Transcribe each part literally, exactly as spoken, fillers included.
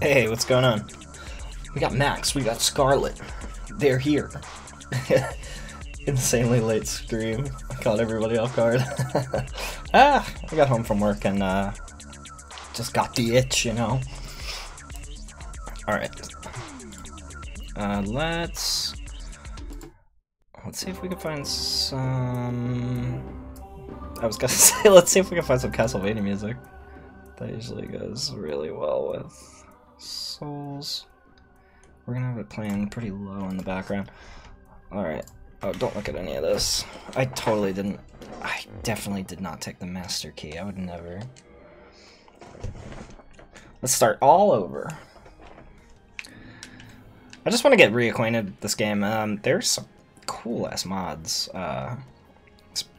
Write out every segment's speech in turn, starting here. Hey, what's going on? We got Max, we got Scarlet. They're here. Insanely late stream. I caught everybody off guard. Ah, I got home from work and uh, just got the itch, you know. Alright. Uh, let's... Let's see if we can find some... I was gonna say, let's see if we can find some Castlevania music. That usually goes really well with Souls. We're gonna have it playing pretty low in the background. Alright. Oh, don't look at any of this. I totally didn't... I definitely did not take the master key. I would never. Let's start all over. I just want to get reacquainted with this game. Um, there's some cool-ass mods uh,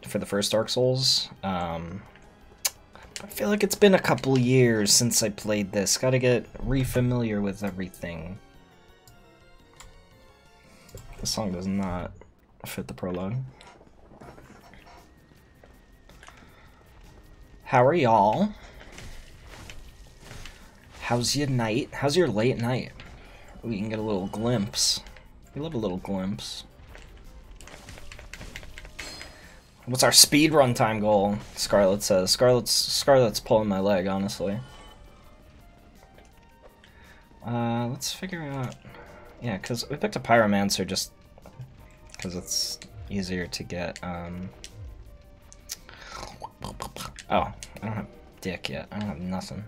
for the first Dark Souls. Um, I feel like it's been a couple years since I played this. Gotta get re-familiar with everything. This song does not... fit the prologue. How are y'all? How's your night? How's your late night? We can get a little glimpse. We love a little glimpse. What's our speed run time goal? Scarlet says. Scarlet's Scarlet's pulling my leg, honestly. Uh, let's figure out. Yeah, because we picked a pyromancer just. Because it's easier to get, um... Oh, I don't have dick yet. I don't have nothing.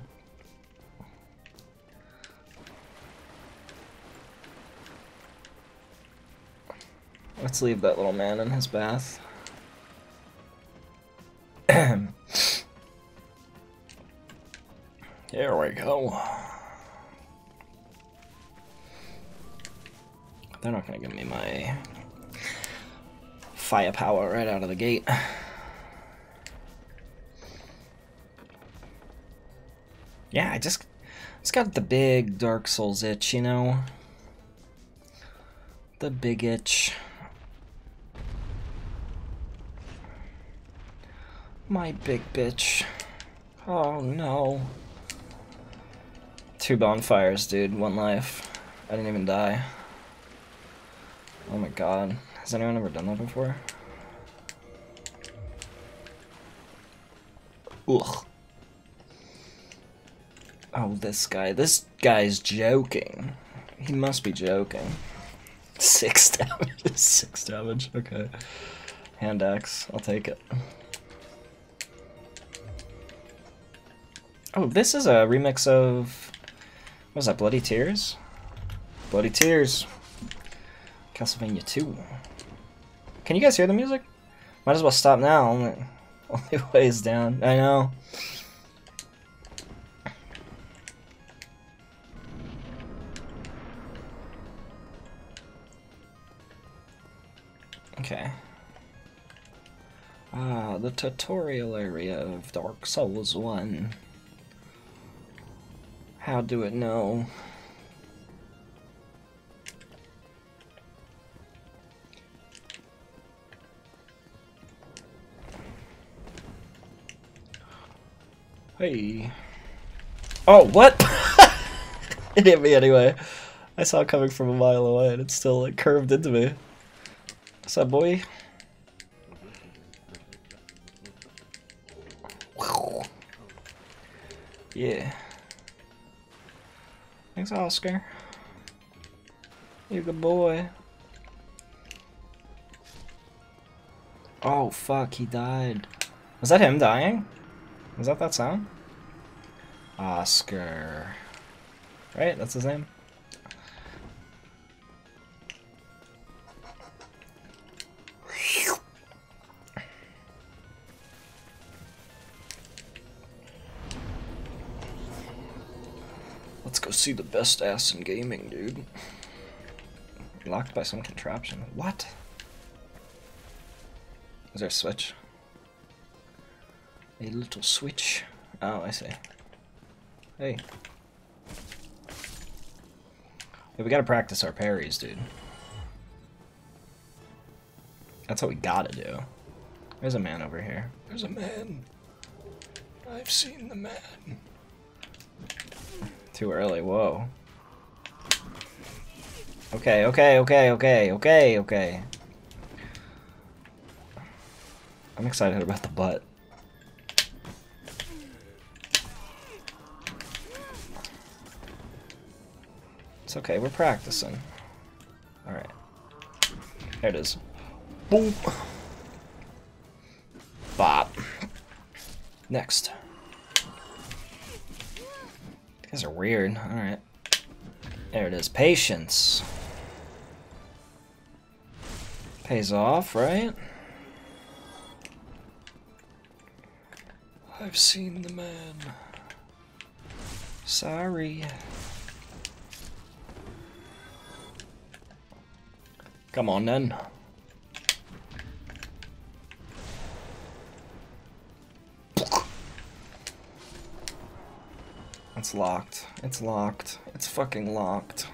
Let's leave that little man in his bath. Here we go. They're not gonna give me my... firepower right out of the gate. Yeah, I just, just got the big Dark Souls itch, you know? The big itch. My big bitch. Oh no. Two bonfires, dude. One life. I didn't even die. Oh my god. Has anyone ever done that before? Ugh. Oh, this guy. This guy's joking. He must be joking. Six damage. Six damage. Okay. Hand axe. I'll take it. Oh, this is a remix of... What was that? Bloody Tears? Bloody Tears. Castlevania two. Can you guys hear the music? Might as well stop now. Only, only way is down. I know. Okay. Ah, the tutorial area of Dark Souls one. How do it know? Hey. Oh, what? It hit me anyway. I saw it coming from a mile away and it still like curved into me. What's up, boy? Yeah. Thanks, Oscar. You're a good boy. Oh, fuck, he died. Was that him dying? Is that that sound? Oscar. Right? That's his name? Let's go see the best ass in gaming, dude. Locked by some contraption. What? Is there a switch? A little switch. Oh, I see. Hey. Hey, we gotta practice our parries, dude. That's what we gotta do. There's a man over here. There's a man. I've seen the man. Too early. Whoa. Okay, okay, okay, okay, okay, okay. I'm excited about the butt. It's okay, we're practicing. Alright. There it is. Boom! Bop. Next. These guys are weird. Alright. There it is. Patience. Pays off, right? I've seen the man. Sorry. Come on then. It's locked. It's locked. It's fucking locked.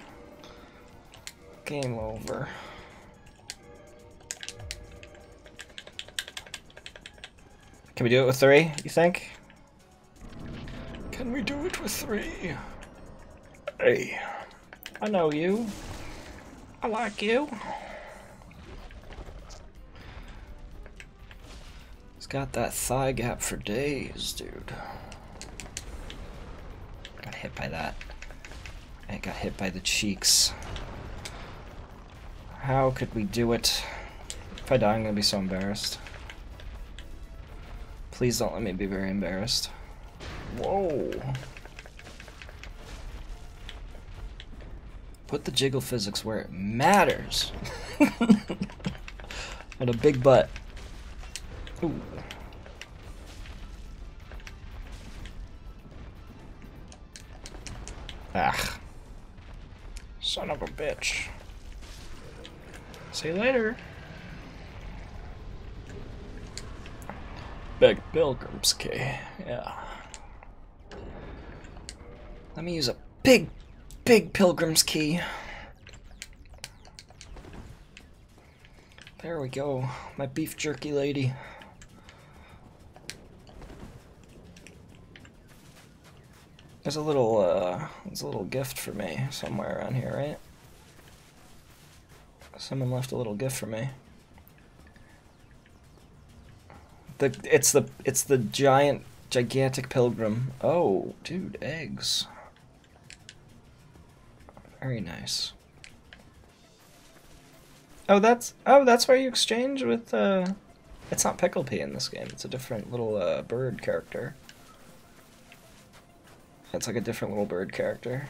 Game over. Can we do it with three, you think? Can we do it with three? Hey. I know you. I like you. He's got that thigh gap for days, dude. Got hit by that. I got hit by the cheeks. How could we do it? If I die, I'm gonna be so embarrassed. Please don't let me be very embarrassed. Whoa. Put the jiggle physics where it matters. And a big butt. Ooh. Ah. Son of a bitch. See you later. Big Pilgrim's Key. Yeah. Let me use a big Big Pilgrim's Key. There we go, my beef jerky lady. There's a little, uh, there's a little gift for me somewhere around here, right? Someone left a little gift for me. The it's the it's the giant gigantic pilgrim. Oh, dude, eggs. Very nice. Oh, that's oh, that's where you exchange with. Uh, it's not Pickle Pea in this game. It's a different little uh, bird character. It's like a different little bird character.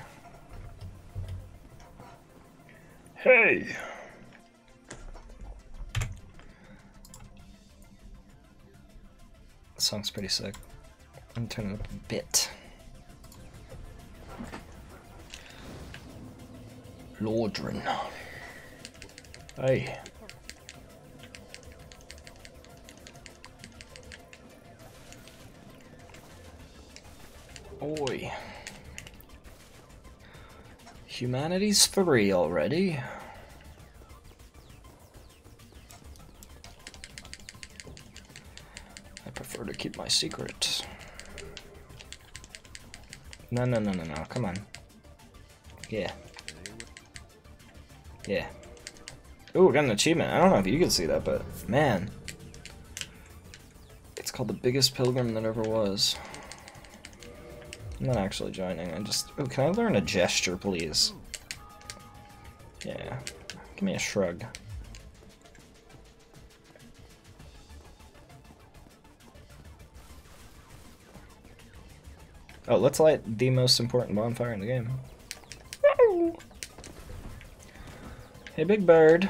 Hey. This song's pretty sick. I'm turning it up a bit. Lordran. Hey. Oi. Humanity's three already. I prefer to keep my secret. No, no, no, no, no. Come on. Yeah. Yeah. Ooh, got an achievement. I don't know if you can see that, but man. It's called The Biggest Pilgrim That Ever Was. I'm not actually joining. I just. Ooh, can I learn a gesture, please? Yeah. Give me a shrug. Oh, let's light the most important bonfire in the game. Hey, big bird.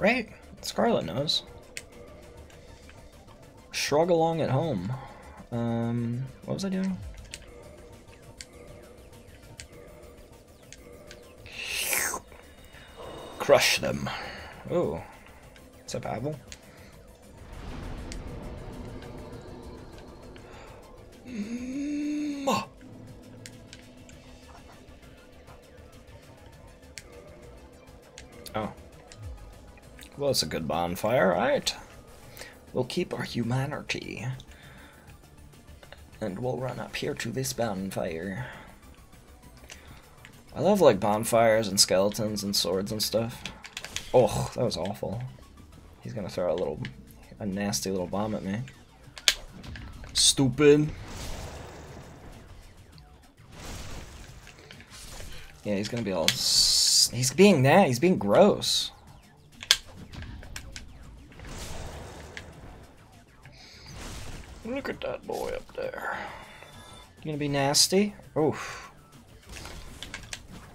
Right? Scarlet knows. Shrug along at home. Um, what was I doing? Crush them. Ooh. What's up, Apple? Well, it's a good bonfire, right? We'll keep our humanity. And we'll run up here to this bonfire. I love, like, bonfires and skeletons and swords and stuff. Oh, that was awful. He's gonna throw a little, a nasty little bomb at me. Stupid. Yeah, he's gonna be all... S he's being that. He's being gross. Look at that boy up there. You gonna be nasty? Oof.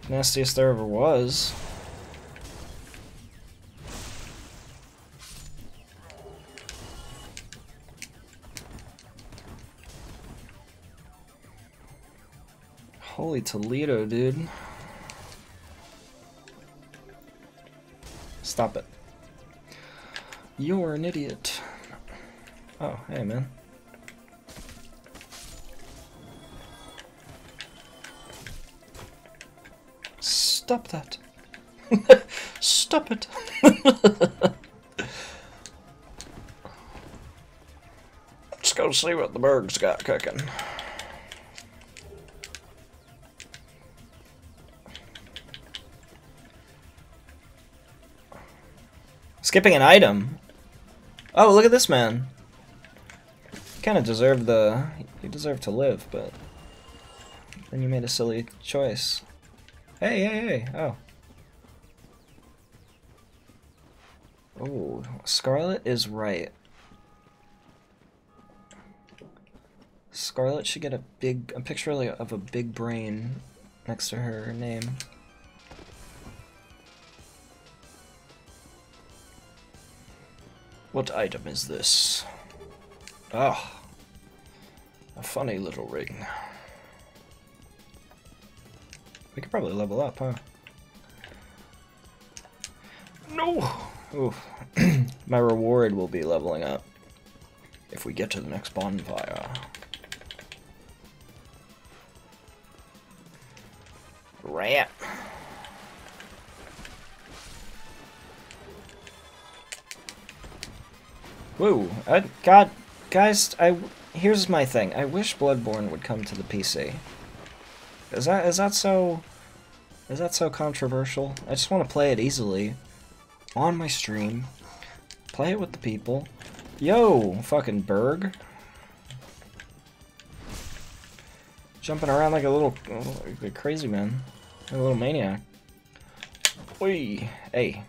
Nastiest there ever was. Holy Toledo, dude. Stop it. You're an idiot. Oh, hey, man. Stop that. Stop it. Let's go see what the birds got cooking. Skipping an item. Oh, look at this man. You kind of deserved the... You deserve to live, but... Then you made a silly choice. Hey, hey, hey. Oh. Oh, Scarlet is right. Scarlet should get a big... A picture of a big brain next to her name. What item is this? Ah, a funny little ring. We could probably level up, huh? No! Oof. My reward will be leveling up if we get to the next bonfire. Rat. Whoa, I, God, guys, I, here's my thing. I wish Bloodborne would come to the P C. Is that, is that so, is that so controversial? I just want to play it easily, on my stream, play it with the people. Yo, fucking Berg. Jumping around like a little, like a crazy man, like a little maniac. Oi, hey.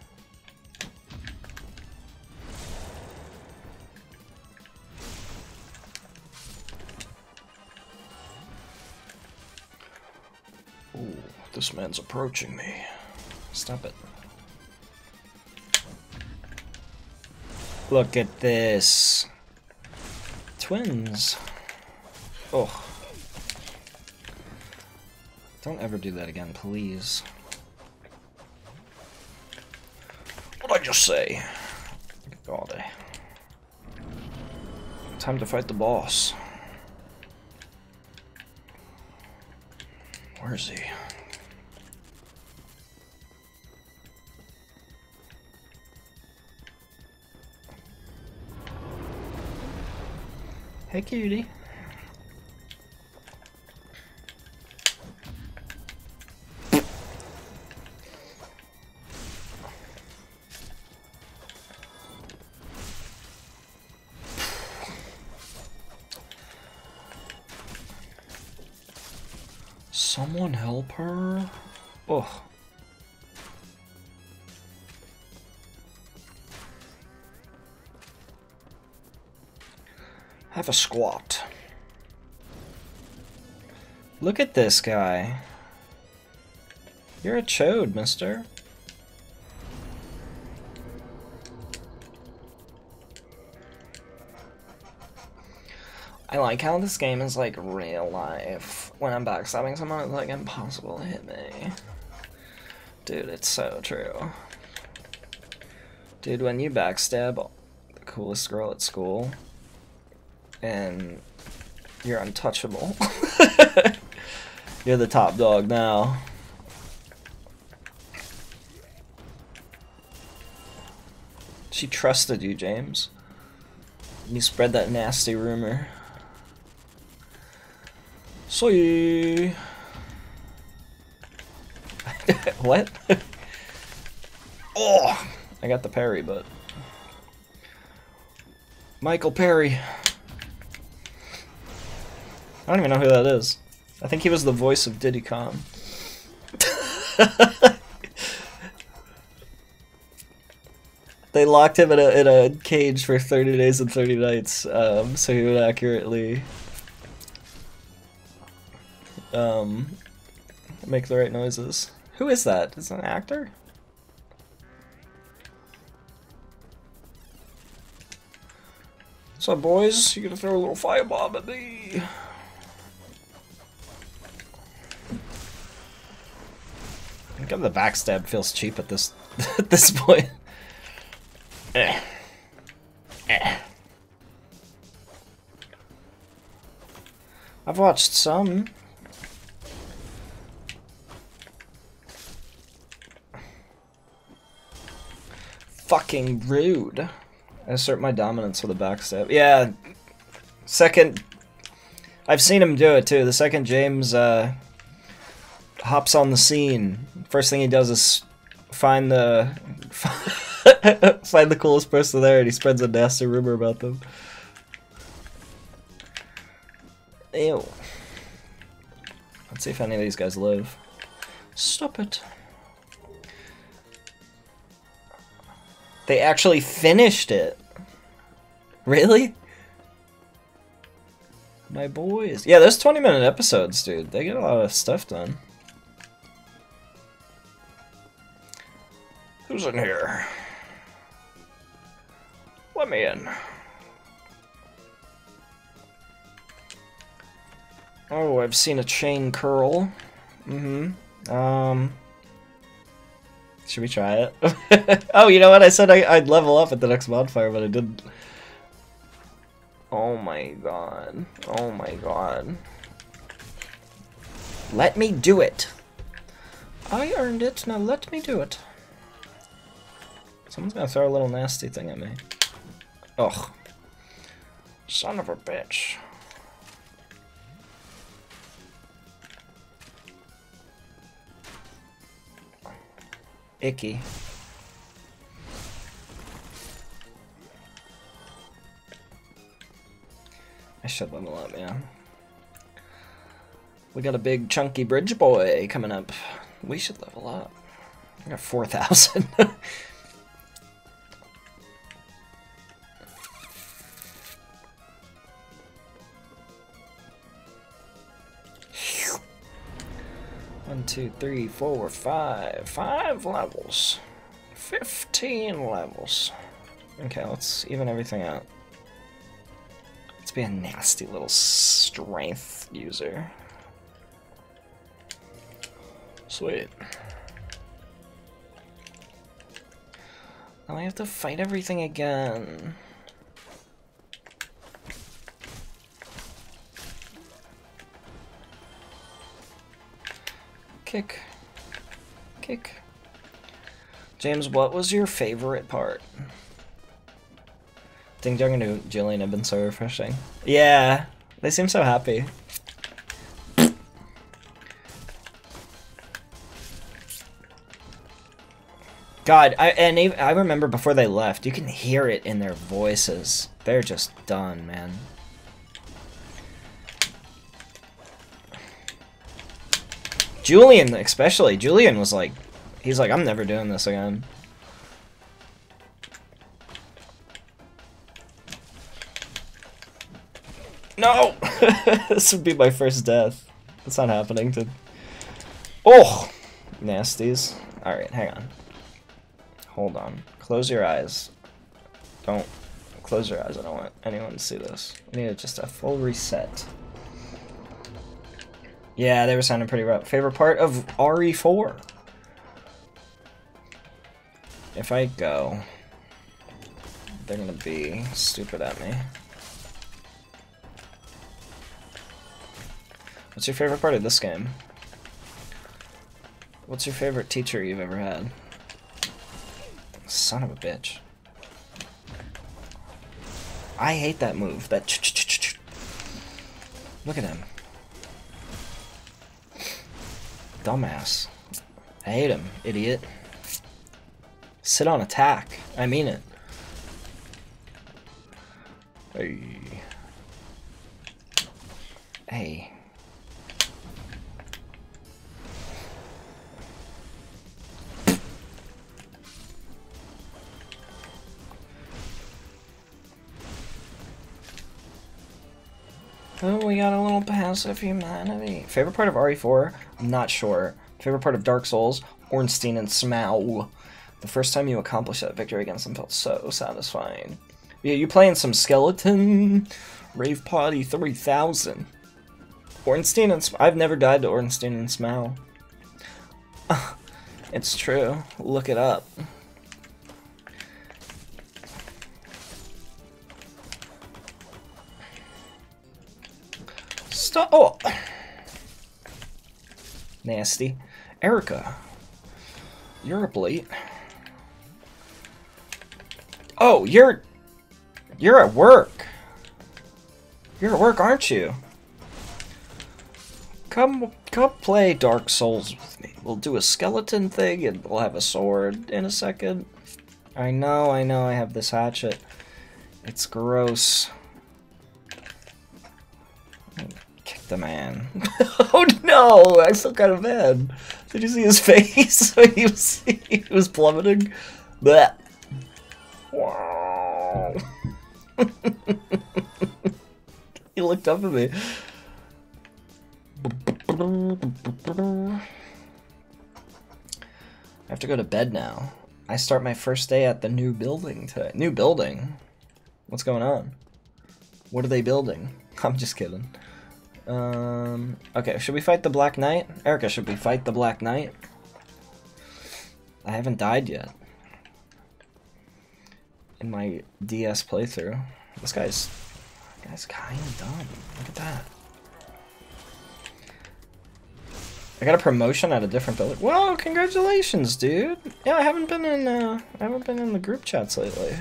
This man's approaching me. Stop it. Look at this. Twins. Oh. Don't ever do that again, please. What'd I just say? All day. Time to fight the boss. Where is he? Hey, cutie. Someone help her? Oh. Have a squat. Look at this guy. You're a chode, mister. I like how this game is like real life. When I'm backstabbing someone, it's like impossible to hit me. Dude, it's so true. Dude, when you backstab the coolest girl at school, and you're untouchable. You're the top dog now. She trusted you, James. You spread that nasty rumor. Soy. What? Oh, I got the parry, but Michael Perry. I don't even know who that is. I think he was the voice of Diddy Kong. They locked him in a, in a cage for thirty days and thirty nights, um, so he would accurately um, make the right noises. Who is that? Is that an actor? What's up, boys? You gonna throw a little firebomb at me? I think the backstab feels cheap at this at this point. Eh. Eh. I've watched some. Fucking rude. I assert my dominance with a backstab. Yeah. Second, I've seen him do it too. The second James uh, hops on the scene, first thing he does is find the find the coolest person there, and he spreads a nasty rumor about them. Ew. Let's see if any of these guys live. Stop it. They actually finished it. Really? My boys. Yeah, there's twenty minute episodes, dude. They get a lot of stuff done. Who's in here? Let me in. Oh, I've seen a chain curl. Mm-hmm. Um... Should we try it? Oh, you know what? I said I, I'd level up at the next bonfire, but I didn't. Oh my god. Oh my god. Let me do it. I earned it, now let me do it. Someone's gonna throw a little nasty thing at me. Ugh. Son of a bitch. Icky. I should level up, yeah. We got a big chunky bridge boy coming up. We should level up. We got four thousand. One, two, three, four, five. Five levels. Fifteen levels. Okay, let's even everything out. Let's be a nasty little strength user. Sweet. Now I have to fight everything again. Kick. Kick. James, what was your favorite part? Ding dong and Jillian have been so refreshing. Yeah, they seem so happy. God, I, and even, I remember before they left, you can hear it in their voices. They're just done, man. Julian, especially. Julian was like, he's like, I'm never doing this again. No! This would be my first death. It's not happening to... Oh! Nasties. Alright, hang on. Hold on. Close your eyes. Don't. Close your eyes. I don't want anyone to see this. We need just a full reset. Yeah, they were sounding pretty rough. Favorite part of R E four? If I go, they're gonna be stupid at me. What's your favorite part of this game? What's your favorite teacher you've ever had? Son of a bitch. I hate that move. That ch ch ch ch. Look at him. Dumbass. I hate him, idiot. Sit on attack. I mean it. Hey. Hey. Oh, we got a little passive humanity. Favorite part of R E four? I'm not sure. Favorite part of Dark Souls? Ornstein and Smough. The first time you accomplished that victory against them felt so satisfying. Yeah, you playing some skeleton? Rave Party three thousand. Ornstein and Sm I've never died to Ornstein and Smough. It's true. Look it up. Stop. Oh. Nasty. Eriga. You're up late. Oh, you're... You're at work. You're at work, aren't you? Come, come play Dark Souls with me. We'll do a skeleton thing and we'll have a sword in a second. I know, I know I have this hatchet. It's gross. Kick the man. Oh no, I still got a man. Did you see his face? he, was, he was plummeting. Blech. Wow. He looked up at me. I have to go to bed now. I start my first day at the new building today. New building? What's going on? What are they building? I'm just kidding. Um, okay, should we fight the Black Knight? Eriga, should we fight the Black Knight? I haven't died yet. In my D S playthrough. This guy's this guy's kinda dumb. Look at that. I got a promotion at a different building. Whoa, congratulations, dude! Yeah, I haven't been in uh I haven't been in the group chats lately.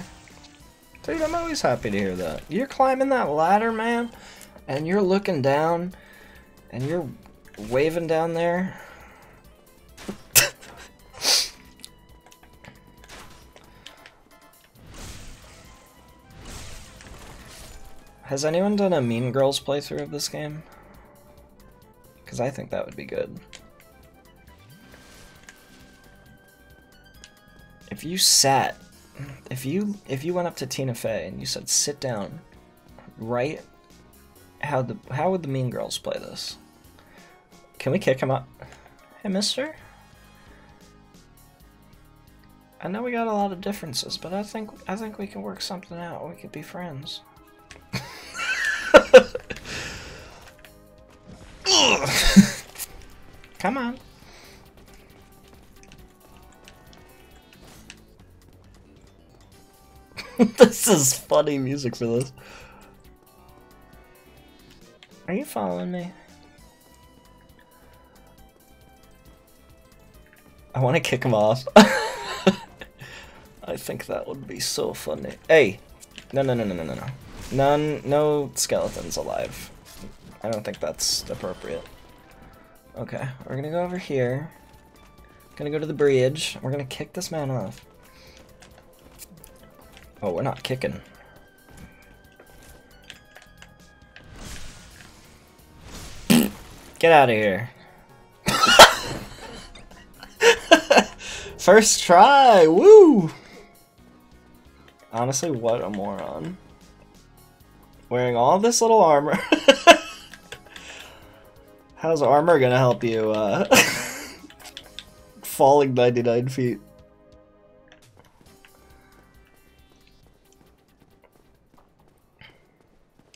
Dude, I'm always happy to hear that. You're climbing that ladder, man, and you're looking down and you're waving down there. Has anyone done a Mean Girls playthrough of this game? Because I think that would be good. If you sat, if you if you went up to Tina Fey and you said, "Sit down," right? How the how would the Mean Girls play this? Can we kick him up? Hey, mister. I know we got a lot of differences, but I think I think we can work something out. We could be friends. Come on. This is funny music for this. Are you following me? I want to kick him off. I think that would be so funny. Hey, no, no, no, no, no, no, no. None, no skeletons alive. I don't think that's appropriate. Okay, we're gonna go over here. Gonna go to the bridge. We're gonna kick this man off. Oh, we're not kicking. Get out of here. First try, woo! Honestly, what a moron. Wearing all this little armor. How's armor gonna help you, uh... falling ninety-nine feet?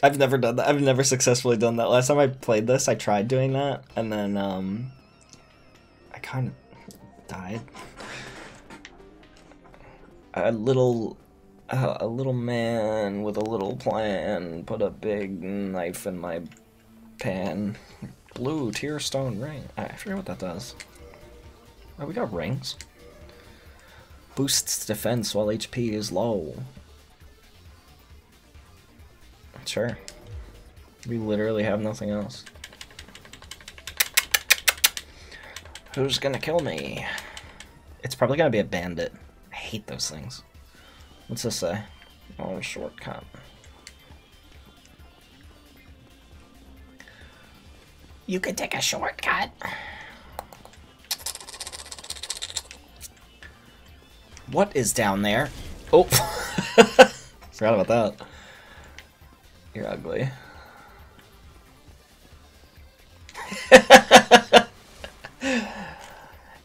I've never done that. I've never successfully done that. Last time I played this, I tried doing that, and then, um... I kind of died. A little... Uh, a little man with a little plan put a big knife in my pan. Blue tear stone ring. I forget what that does. Oh, we got rings. Boosts defense while H P is low. sure. We literally have nothing else. Who's gonna kill me? It's probably gonna be a bandit. I hate those things. What's this say? Oh, shortcut. You could take a shortcut. What is down there? Oh, forgot about that. You're ugly.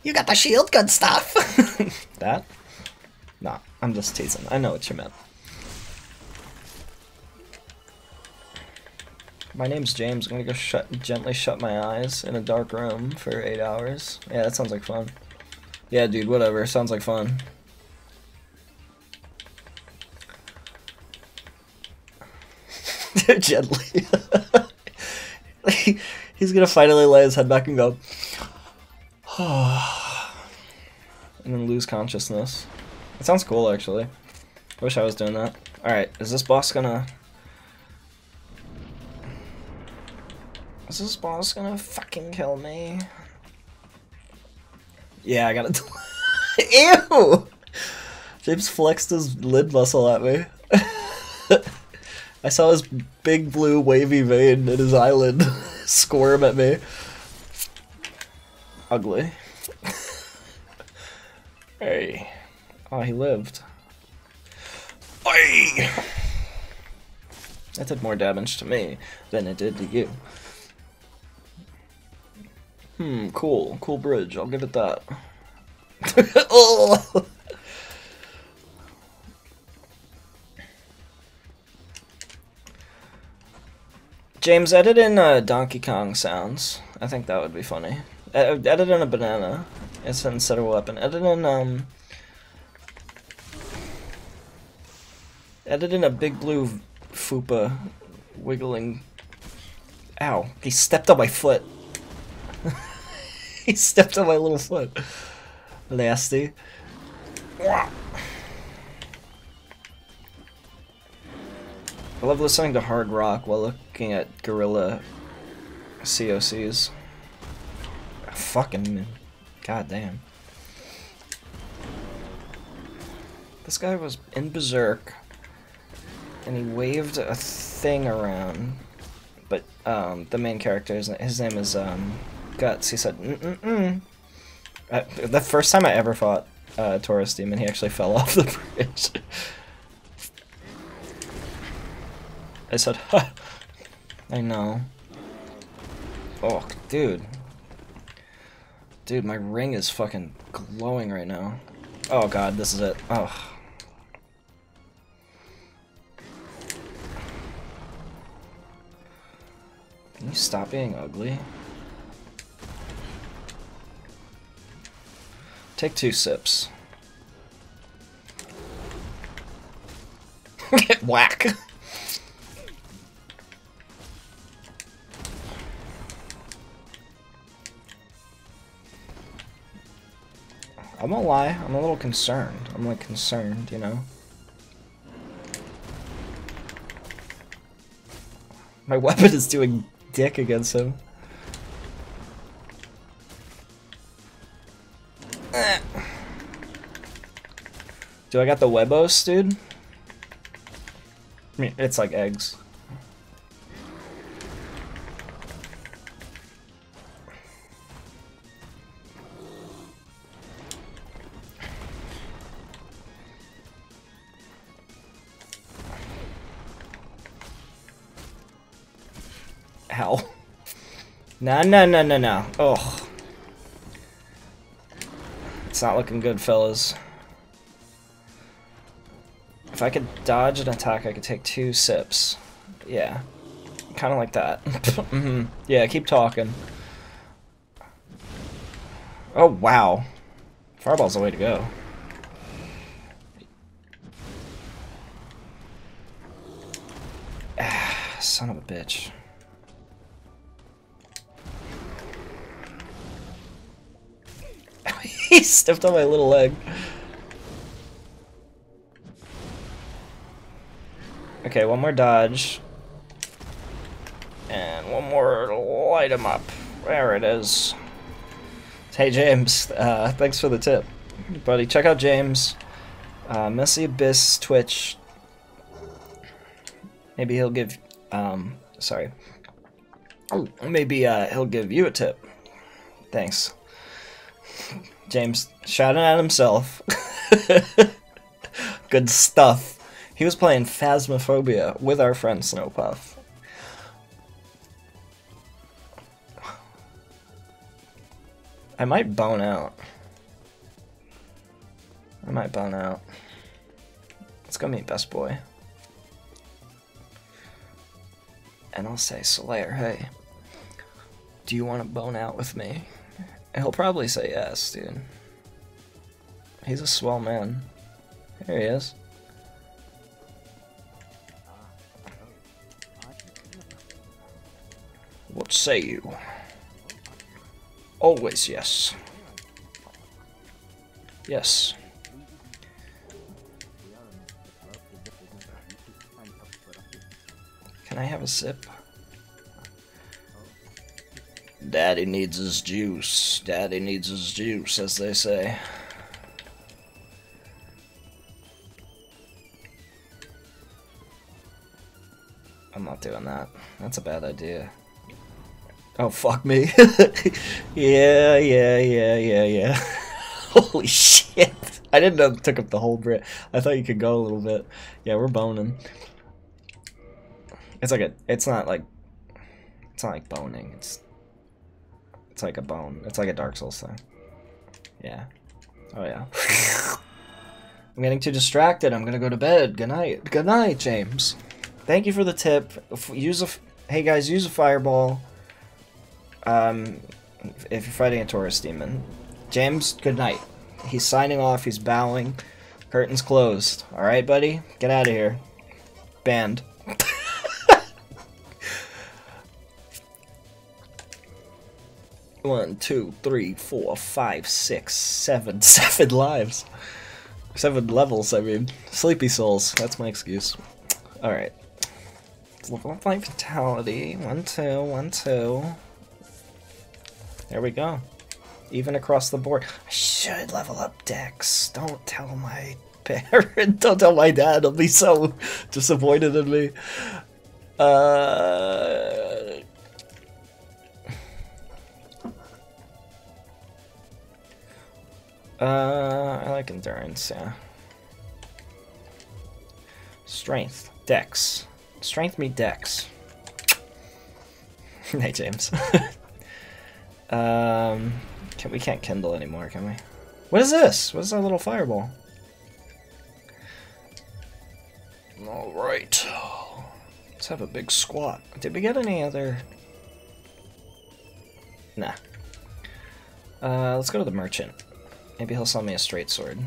You got the shield, good stuff. That? Nah, I'm just teasing. I know what you meant. My name's James. I'm gonna go shut, gently shut my eyes in a dark room for eight hours. Yeah, that sounds like fun. Yeah, dude, whatever. Sounds like fun. Gently. He's gonna finally lay his head back and go... and then lose consciousness. It sounds cool, actually. I wish I was doing that. Alright, is this boss gonna... Is this boss gonna fucking kill me? Yeah, I gotta... Ew! James flexed his lid muscle at me. I saw his big blue wavy vein in his eyelid squirm at me. Ugly. Hey. Oh, he lived. Oy! That did more damage to me than it did to you. Hmm, cool. Cool bridge. I'll give it that. Oh! James, edit in uh, Donkey Kong sounds. I think that would be funny. Ed edit in a banana instead of a weapon. Edit in, um... Edit in a big blue fupa wiggling... Ow. He stepped on my foot. He stepped on my little foot. Nasty. I love listening to hard rock while looking at gorilla C O Cs. Fucking goddamn. This guy was in Berserk and he waved a thing around. But um, the main character, his name is... Um, Guts, he said, mm-mm-mm. Uh, the first time I ever fought uh, Taurus Demon, he actually fell off the bridge. I said, ha! I know. Oh, dude. Dude, my ring is fucking glowing right now. Oh god, this is it. Oh. Can you stop being ugly? Take two sips. Get whack. I'm gonna lie, I'm a little concerned. I'm like concerned, you know. My weapon is doing dick against him. Do I got the webos, dude? I mean, it's like eggs. Ow. No, no, no, no, no. Oh. It's not looking good, fellas. If I could dodge an attack, I could take two sips. Yeah. Kind of like that. Mm-hmm. Yeah, keep talking. Oh, wow. Fireball's the way to go. Ah, son of a bitch. He stepped on my little leg. Okay, one more dodge. one more light 'em up. There it is. Hey James, uh, thanks for the tip, buddy. Check out James, uh, Messy Abyss Twitch. Maybe he'll give. Um, sorry. Oh, maybe uh, he'll give you a tip. Thanks, James. Shouting at himself. Good stuff. He was playing Phasmophobia with our friend Snowpuff. I might bone out. I might bone out. Let's go meet Best Boy. And I'll say, Solaire, hey, do you want to bone out with me? And he'll probably say yes, dude. He's a swell man. Here he is. What say you? Always yes. Yes. Can I have a sip? Daddy needs his juice. Daddy needs his juice, as they say. I'm not doing that. That's a bad idea. Oh, fuck me. yeah, yeah, yeah, yeah, yeah. Holy shit. I didn't know it took up the whole bit. I thought you could go a little bit. Yeah, we're boning. It's like a, it's not like, it's not like boning. It's, it's like a bone. It's like a Dark Souls thing. Yeah. Oh, yeah. I'm getting too distracted. I'm gonna go to bed. Good night. Good night, James. Thank you for the tip. Use a, hey guys, use a fireball. Um, if you're fighting a Taurus Demon. James, good night. He's signing off, he's bowing. Curtain's closed. Alright, buddy? Get out of here. Banned. One, two, three, four, five, six, seven, seven lives. Seven levels, I mean. Sleepy souls. That's my excuse. Alright. Level up my vitality. One, two, one, two. There we go. Even across the board. I should level up Dex. Don't tell my parent. Don't tell my dad. He'll be so disappointed in me. Uh... Uh, I like endurance, yeah. Strength. Dex. Strength me Dex. Hey, James. Um, can, we can't kindle anymore, can we? What is this? What is that little fireball? Alright. Let's have a big squat. Did we get any other... Nah. Uh, let's go to the merchant. Maybe he'll sell me a straight sword.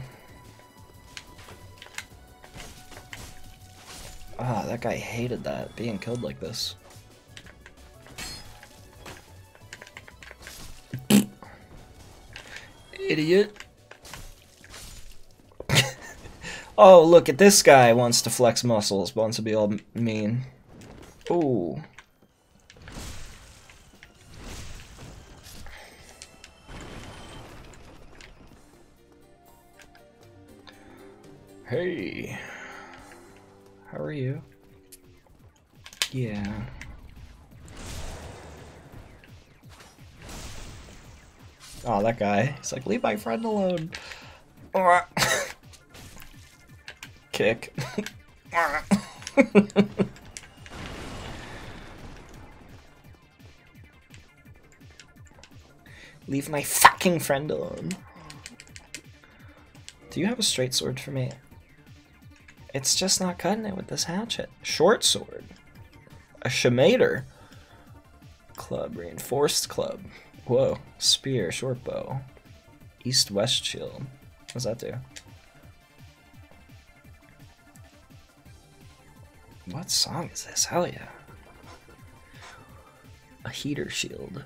Ah, that guy hated that, being killed like this. Idiot. Oh, look at this guy wants to flex muscles, wants to be all mean. Ooh. Hey. How are you? Yeah. Oh, that guy. He's like, leave my friend alone. Kick. Leave my fucking friend alone. Do you have a straight sword for me? It's just not cutting it with this hatchet. Short sword. A shemater. Club. Reinforced club. Whoa, spear, short bow, east-west shield. What does that do? What song is this? Hell yeah. A heater shield.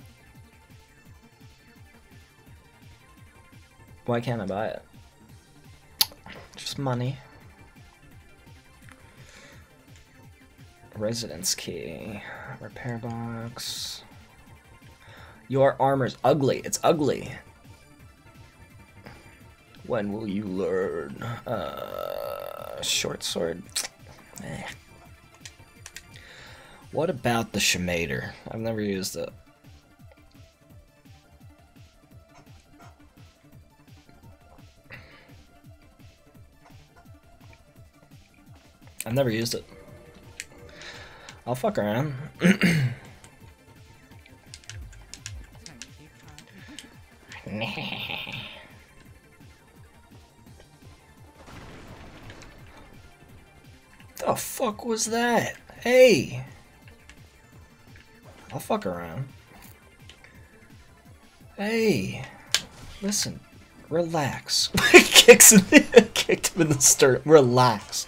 Why can't I buy it? Just money. Residence key. Repair box. Your armor's ugly. It's ugly. When will you learn? Uh, short sword. Eh. What about the Shemader? I've never used it. I've never used it. I'll fuck around. The fuck was that? Hey! I'll fuck around. Hey! Listen. Relax. Kicks in the, kicked him in the stern. Relax.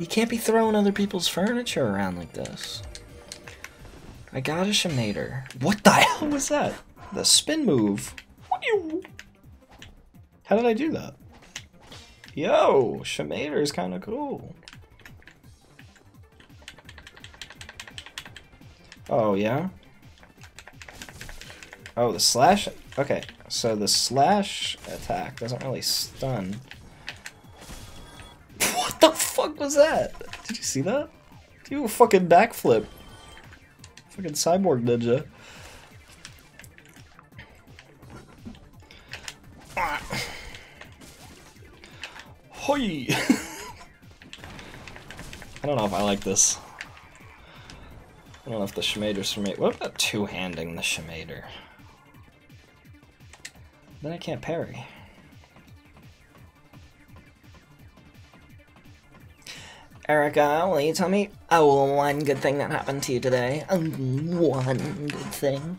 You can't be throwing other people's furniture around like this. I got a Shemader. What the hell was that? The spin move. How did I do that? Yo, Shemader is kind of cool. Oh, yeah? Oh, the slash... Okay, so the slash attack doesn't really stun... What the fuck was that? Did you see that? Dude, fucking backflip. Fucking cyborg ninja. Ah. Hoi! I don't know if I like this. I don't know if the Shemader's for me. What about two-handing the Shemader? Then I can't parry. Eriga, will you tell me? Oh, one good thing that happened to you today. Oh, one good thing.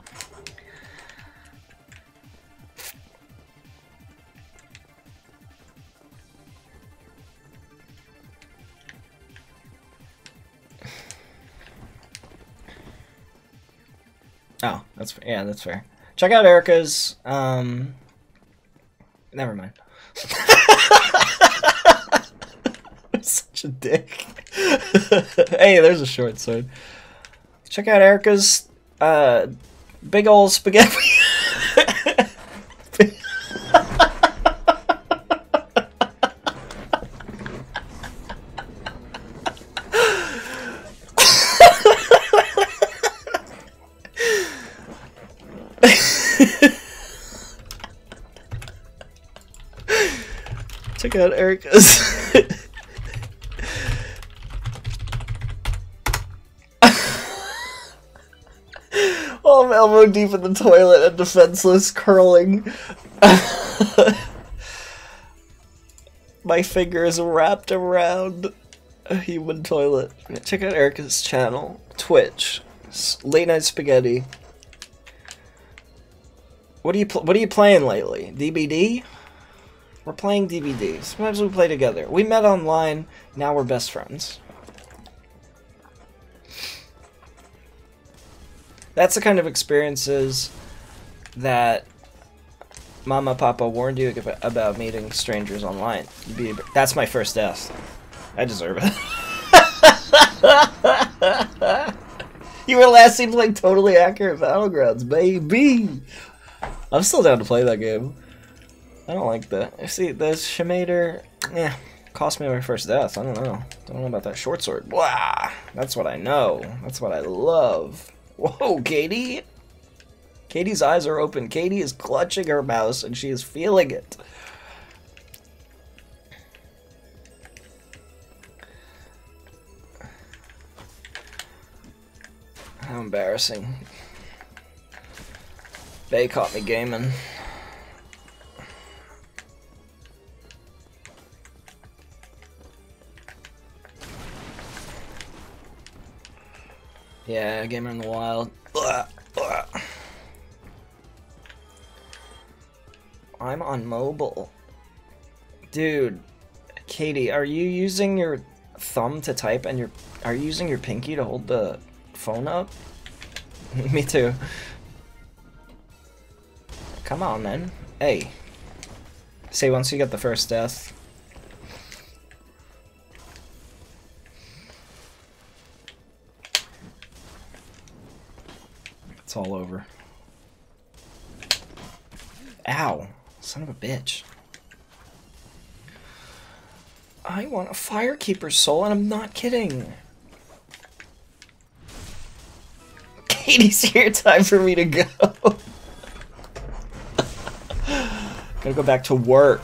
Oh, that's yeah, that's fair. Check out Erica's. Um, never mind. Such a dick. Hey, there's a short sword. Check out Erica's uh, big old spaghetti. Check out Erica's. I'm elbow deep in the toilet and defenseless, curling. My finger is wrapped around a human toilet. Check out Erica's channel, Twitch, Late Night Spaghetti. What are you What are you playing lately? D B D? We're playing D B D. Sometimes we play together. We met online. Now we're best friends. That's the kind of experiences that Mama Papa warned you about meeting strangers online. You'd be, that's my first death. I deserve it. You were last seen playing Totally Accurate Battlegrounds, baby! I'm still down to play that game. I don't like that. See, this Shemader, yeah, cost me my first death. I don't know. Don't know about that short sword. Blah! That's what I know. That's what I love. Whoa, Katie! Katie's eyes are open. Katie is clutching her mouse and she is feeling it. How embarrassing. They caught me gaming. Yeah, Gamer in the Wild. Blah, blah. I'm on mobile. Dude, Katie, are you using your thumb to type and your are you using your pinky to hold the phone up? Me too. Come on, man. Hey. See, once you get the first death. it's all over. Ow, son of a bitch. I want a Firekeeper's soul, and I'm not kidding. Katie's here, time for me to go. Gotta go back to work.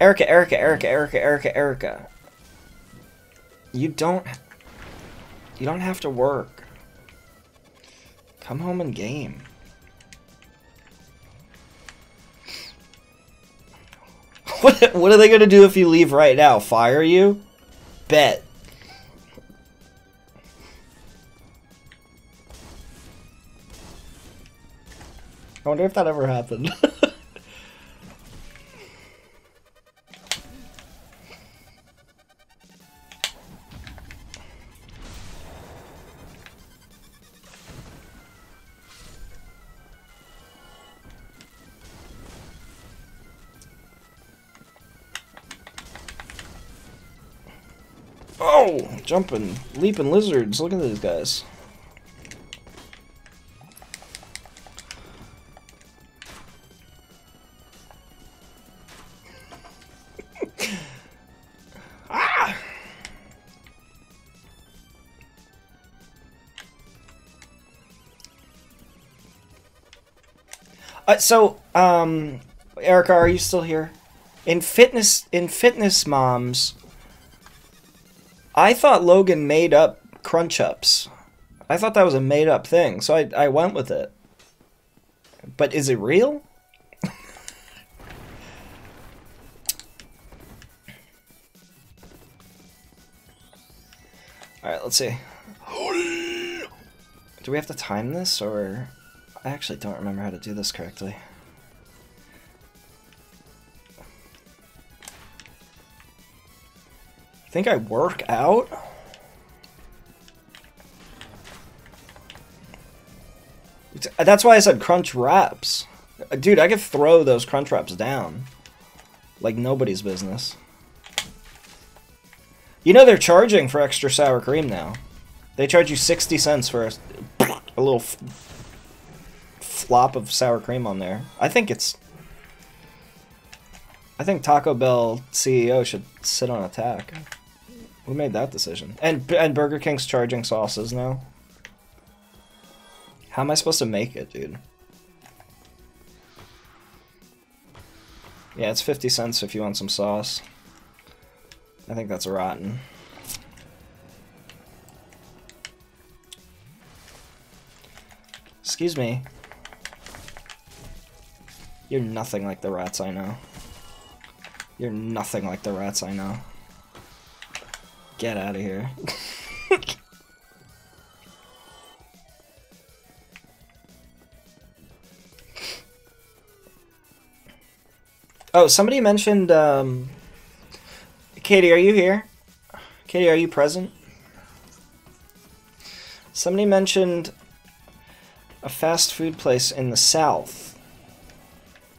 Eriga, Eriga, Eriga, Eriga, Eriga, Eriga. You don't... You don't have to work. Come home and game. What, what are they going to do if you leave right now? Fire you? Bet. I wonder if that ever happened. Oh, jumping, leaping lizards. Look at these guys. Ah! Uh, so, um, Eriga, are you still here? In fitness, in fitness moms. I thought Logan made up crunch-ups. I thought that was a made-up thing, so I, I went with it. But is it real? Alright, let's see. Do we have to time this, or... I actually don't remember how to do this correctly. I think I work out. It's, that's why I said crunch wraps. Dude, I could throw those crunch wraps down like nobody's business. You know they're charging for extra sour cream now. They charge you sixty cents for a, a little f flop of sour cream on there. I think it's... I think Taco Bell C E O should sit on attack. We made that decision. And and Burger King's charging sauces now. How am I supposed to make it, dude? Yeah, it's fifty cents if you want some sauce. I think that's rotten. Excuse me. You're nothing like the rats I know. You're nothing like the rats I know. Get out of here. Oh, somebody mentioned, um... Katie, are you here? Katie, are you present? Somebody mentioned a fast food place in the South.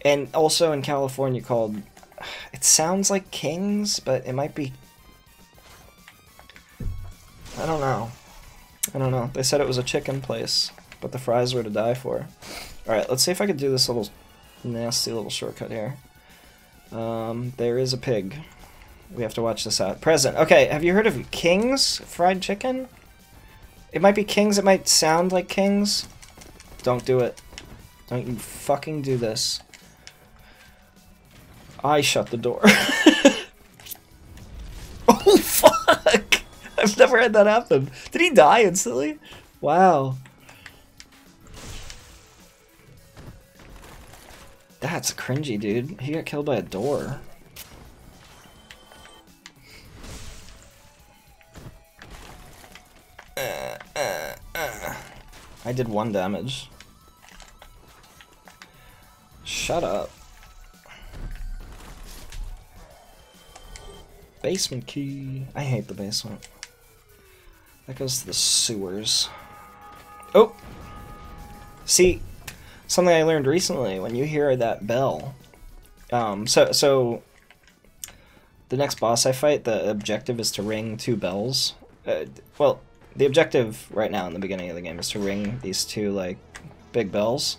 And also in California called... It sounds like Kings, but it might be... I don't know. I don't know. They said it was a chicken place, but the fries were to die for. Alright, let's see if I can do this little nasty little shortcut here. Um, there is a pig. We have to watch this out. Present. Okay, have you heard of Kings fried chicken? It might be Kings. It might sound like Kings. Don't do it. Don't you fucking do this. I shut the door. Oh, fuck! I've never had that happen. Did he die instantly? Wow. That's cringy, dude. He got killed by a door. Uh, uh, uh. I did one damage. Shut up. Basement key. I hate the basement. That goes to the sewers. Oh! See, something I learned recently, when you hear that bell... Um, so, so... The next boss I fight, the objective is to ring two bells. Uh, well, the objective right now in the beginning of the game is to ring these two, like, big bells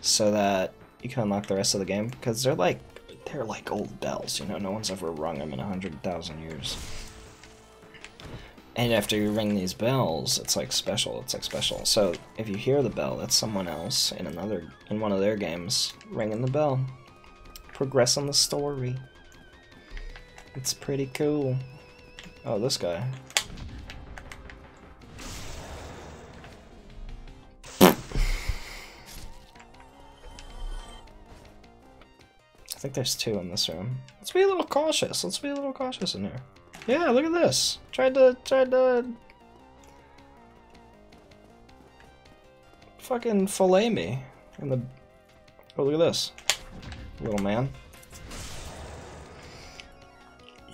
so that you can unlock the rest of the game, because they're like they're like old bells, you know, no one's ever rung them in a hundred thousand years. And after you ring these bells, it's like special, it's like special. So if you hear the bell, that's someone else in another in one of their games ringing the bell. Progress on the story. It's pretty cool. Oh, this guy. I think there's two in this room. Let's be a little cautious. Let's be a little cautious in here. Yeah, look at this. Tried to, tried to fucking fillet me in the. Oh, look at this, little man.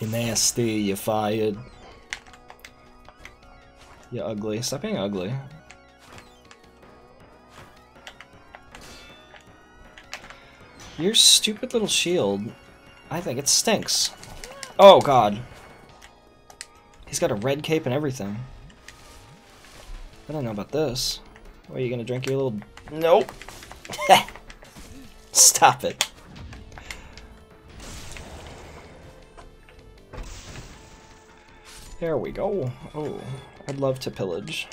You're nasty. You're fired. You're ugly. Stop being ugly. Your stupid little shield, I think it stinks. Oh god. He's got a red cape and everything. I don't know about this. What, are you gonna drink your little... Nope. Stop it. There we go. Oh, I'd love to pillage.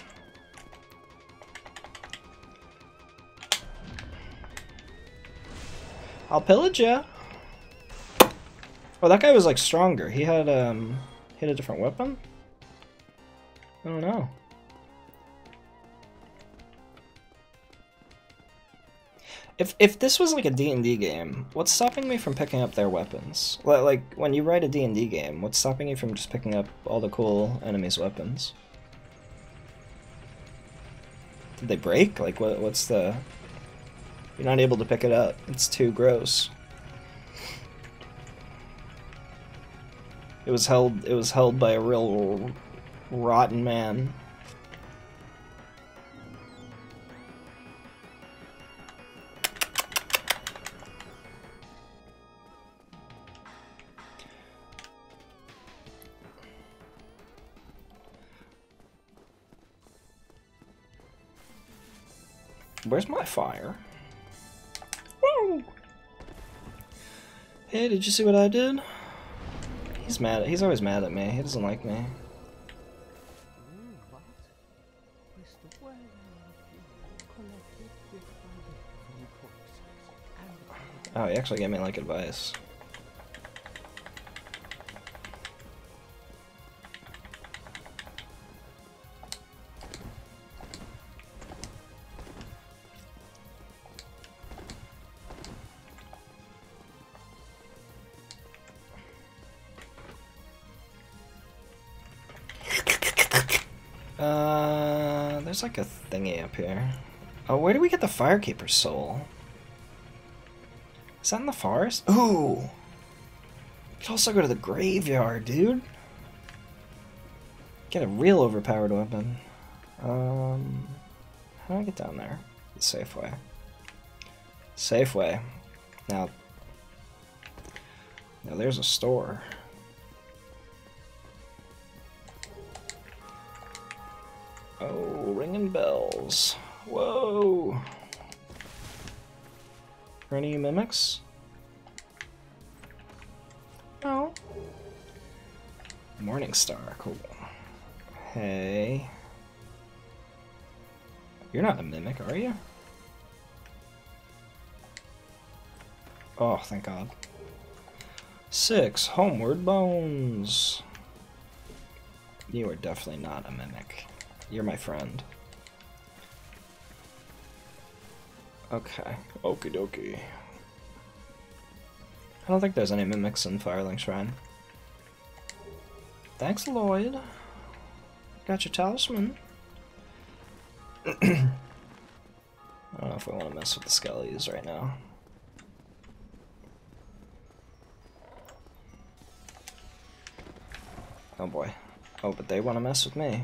I'll pillage ya! Oh, that guy was like stronger. He had um, hit a different weapon? I don't know. If if this was like a D and D game, what's stopping me from picking up their weapons? Like, when you write a D and D game, what's stopping you from just picking up all the cool enemies' weapons? Did they break? Like, what? what's the... You're not able to pick it up. It's too gross. It was held. It was held by a real rotten man. Where's my fire? Hey, did you see what I did? He's mad at, he's always mad at me. He doesn't like me. Oh, he actually gave me like advice. There's like a thingy up here. Oh, where do we get the Firekeeper's soul? Is that in the forest? Ooh! You could also go to the graveyard, dude! Get a real overpowered weapon. Um, how do I get down there? The safe way. Safe way. Now, now there's a store. Oh, ringing bells. Whoa! Are any mimics? No. Morningstar, cool. Hey. You're not a mimic, are you? Oh, thank God. Six homeward bones. You are definitely not a mimic. You're my friend. Okay. Okie dokie. I don't think there's any mimics in Firelink Shrine. Thanks, Lloyd. Got your talisman. I don't know if we want to mess with the skellies right now. Oh boy. Oh, but they want to mess with me.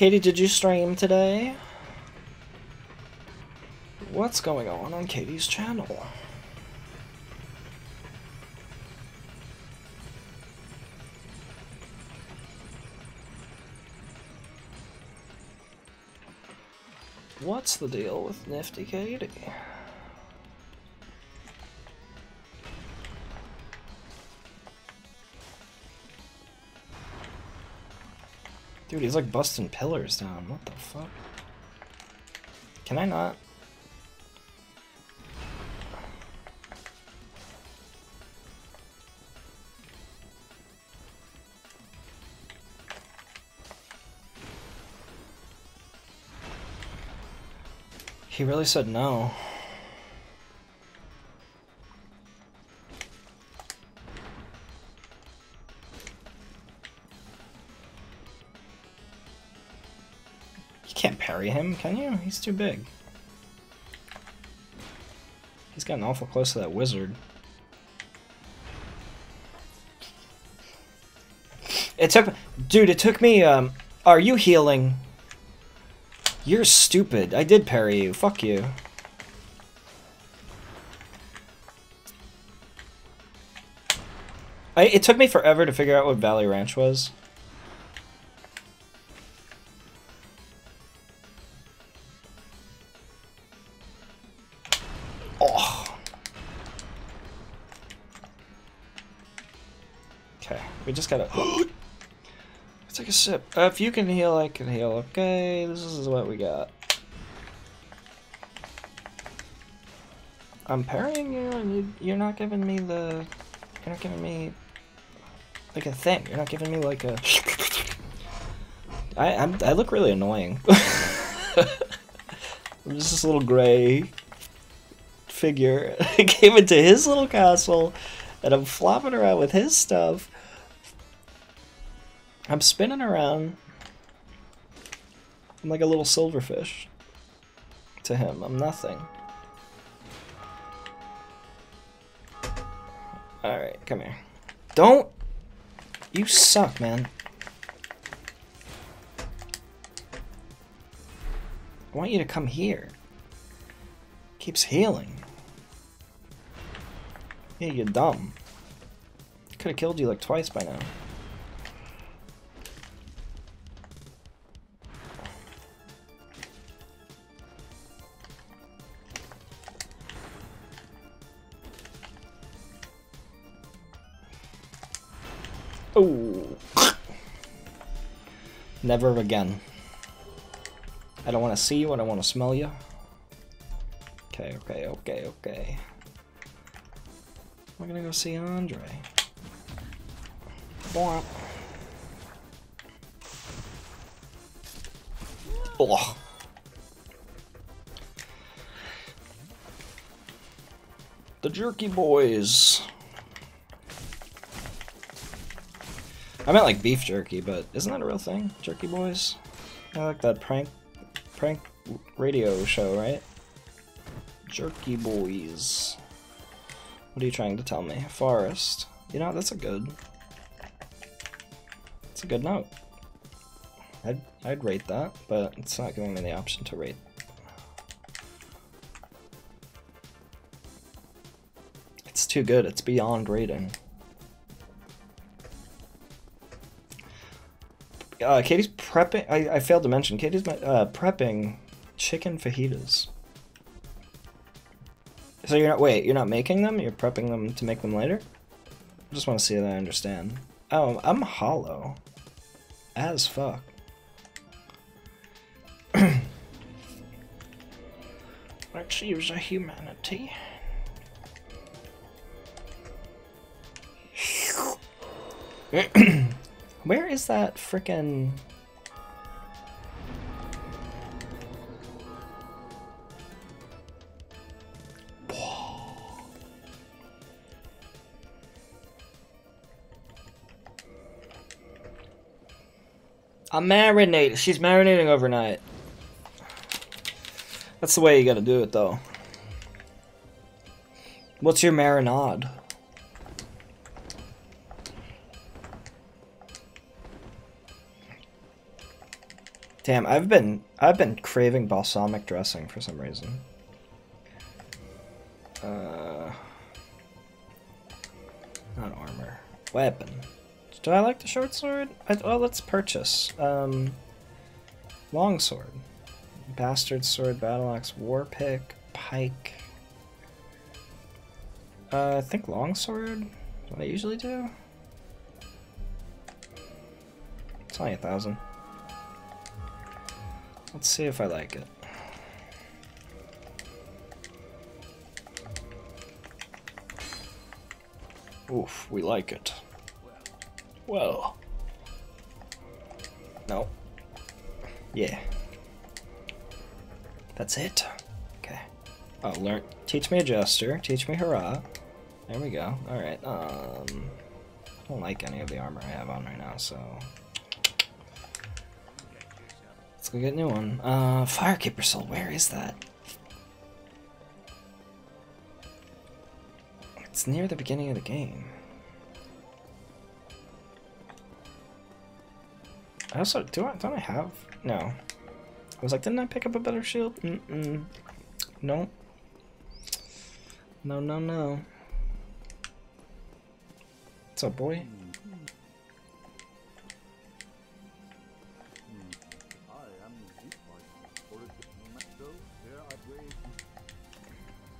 Katie, did you stream today? What's going on on Katie's channel? What's the deal with Nifty Katie? Dude, he's like busting pillars down. What the fuck? Can I not? He really said no. Him, can you? He's too big. He's gotten awful close to that wizard. It took, dude, it took me, um, are you healing? You're stupid. I did parry you. Fuck you. I, it took me forever to figure out what Valley Ranch was. We just gotta take a sip. Uh, if you can heal, I can heal. Okay, this is what we got. I'm parrying you, and you, you're not giving me the. You're not giving me like a thing. You're not giving me like a. I I'm, I look really annoying. I'm just this little gray figure. I came into his little castle, and I'm flopping around with his stuff. I'm spinning around. I'm like a little silverfish to him. I'm nothing. Alright, come here. Don't! You suck, man. I want you to come here. Keeps healing. Yeah, you're dumb. Could have killed you like twice by now. Never again. I don't want to see you. I don't want to smell you. Okay, okay, okay, okay. We're gonna go see Andre. Blah. Oh. The Jerky Boys. I meant like beef jerky, but isn't that a real thing? Jerky Boys? I like that prank prank radio show, right? Jerky Boys. What are you trying to tell me? Forest. You know, that's a good... That's a good note. I'd, I'd rate that, but it's not giving me the option to rate. It's too good. It's beyond rating. Uh, Katie's prepping. I, I failed to mention Katie's uh, prepping chicken fajitas. So you're not. Wait, you're not making them. You're prepping them to make them later. I just want to see that I understand. Oh, I'm hollow, as fuck. Let's use our humanity. Where is that frickin'... Whoa. I'm marinating. She's marinating overnight. That's the way you gotta do it, though. What's your marinade? Damn, I've been I've been craving balsamic dressing for some reason. Uh, not armor, weapon. Do I like the short sword? I, oh, let's purchase. Um, long sword, bastard sword, battle axe, war pick, pike. Uh, I think long sword. Is what I usually do. It's only a thousand. Let's see if I like it. Oof, we like it. Well. No. Yeah. That's it. Okay. Oh, learn. Teach me a gesture. Teach me hurrah. There we go. Alright. Um, I don't like any of the armor I have on right now, so... Let's go get a new one. Uh, Firekeeper Soul, where is that? It's near the beginning of the game. I also, do I, don't I have? No. I was like, didn't I pick up a better shield? Mm-mm. No. No, no, no. What's up, boy?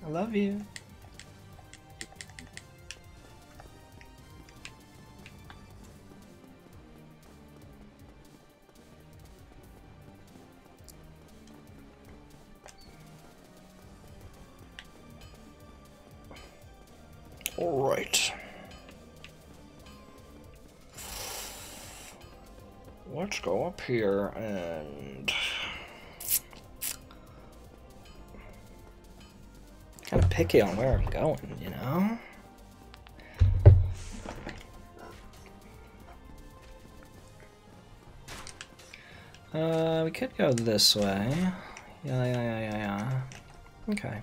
I love you. All right. Let's go up here and... Kind of picky on where I'm going, you know? Uh, we could go this way. Yeah, yeah, yeah, yeah, yeah. Okay.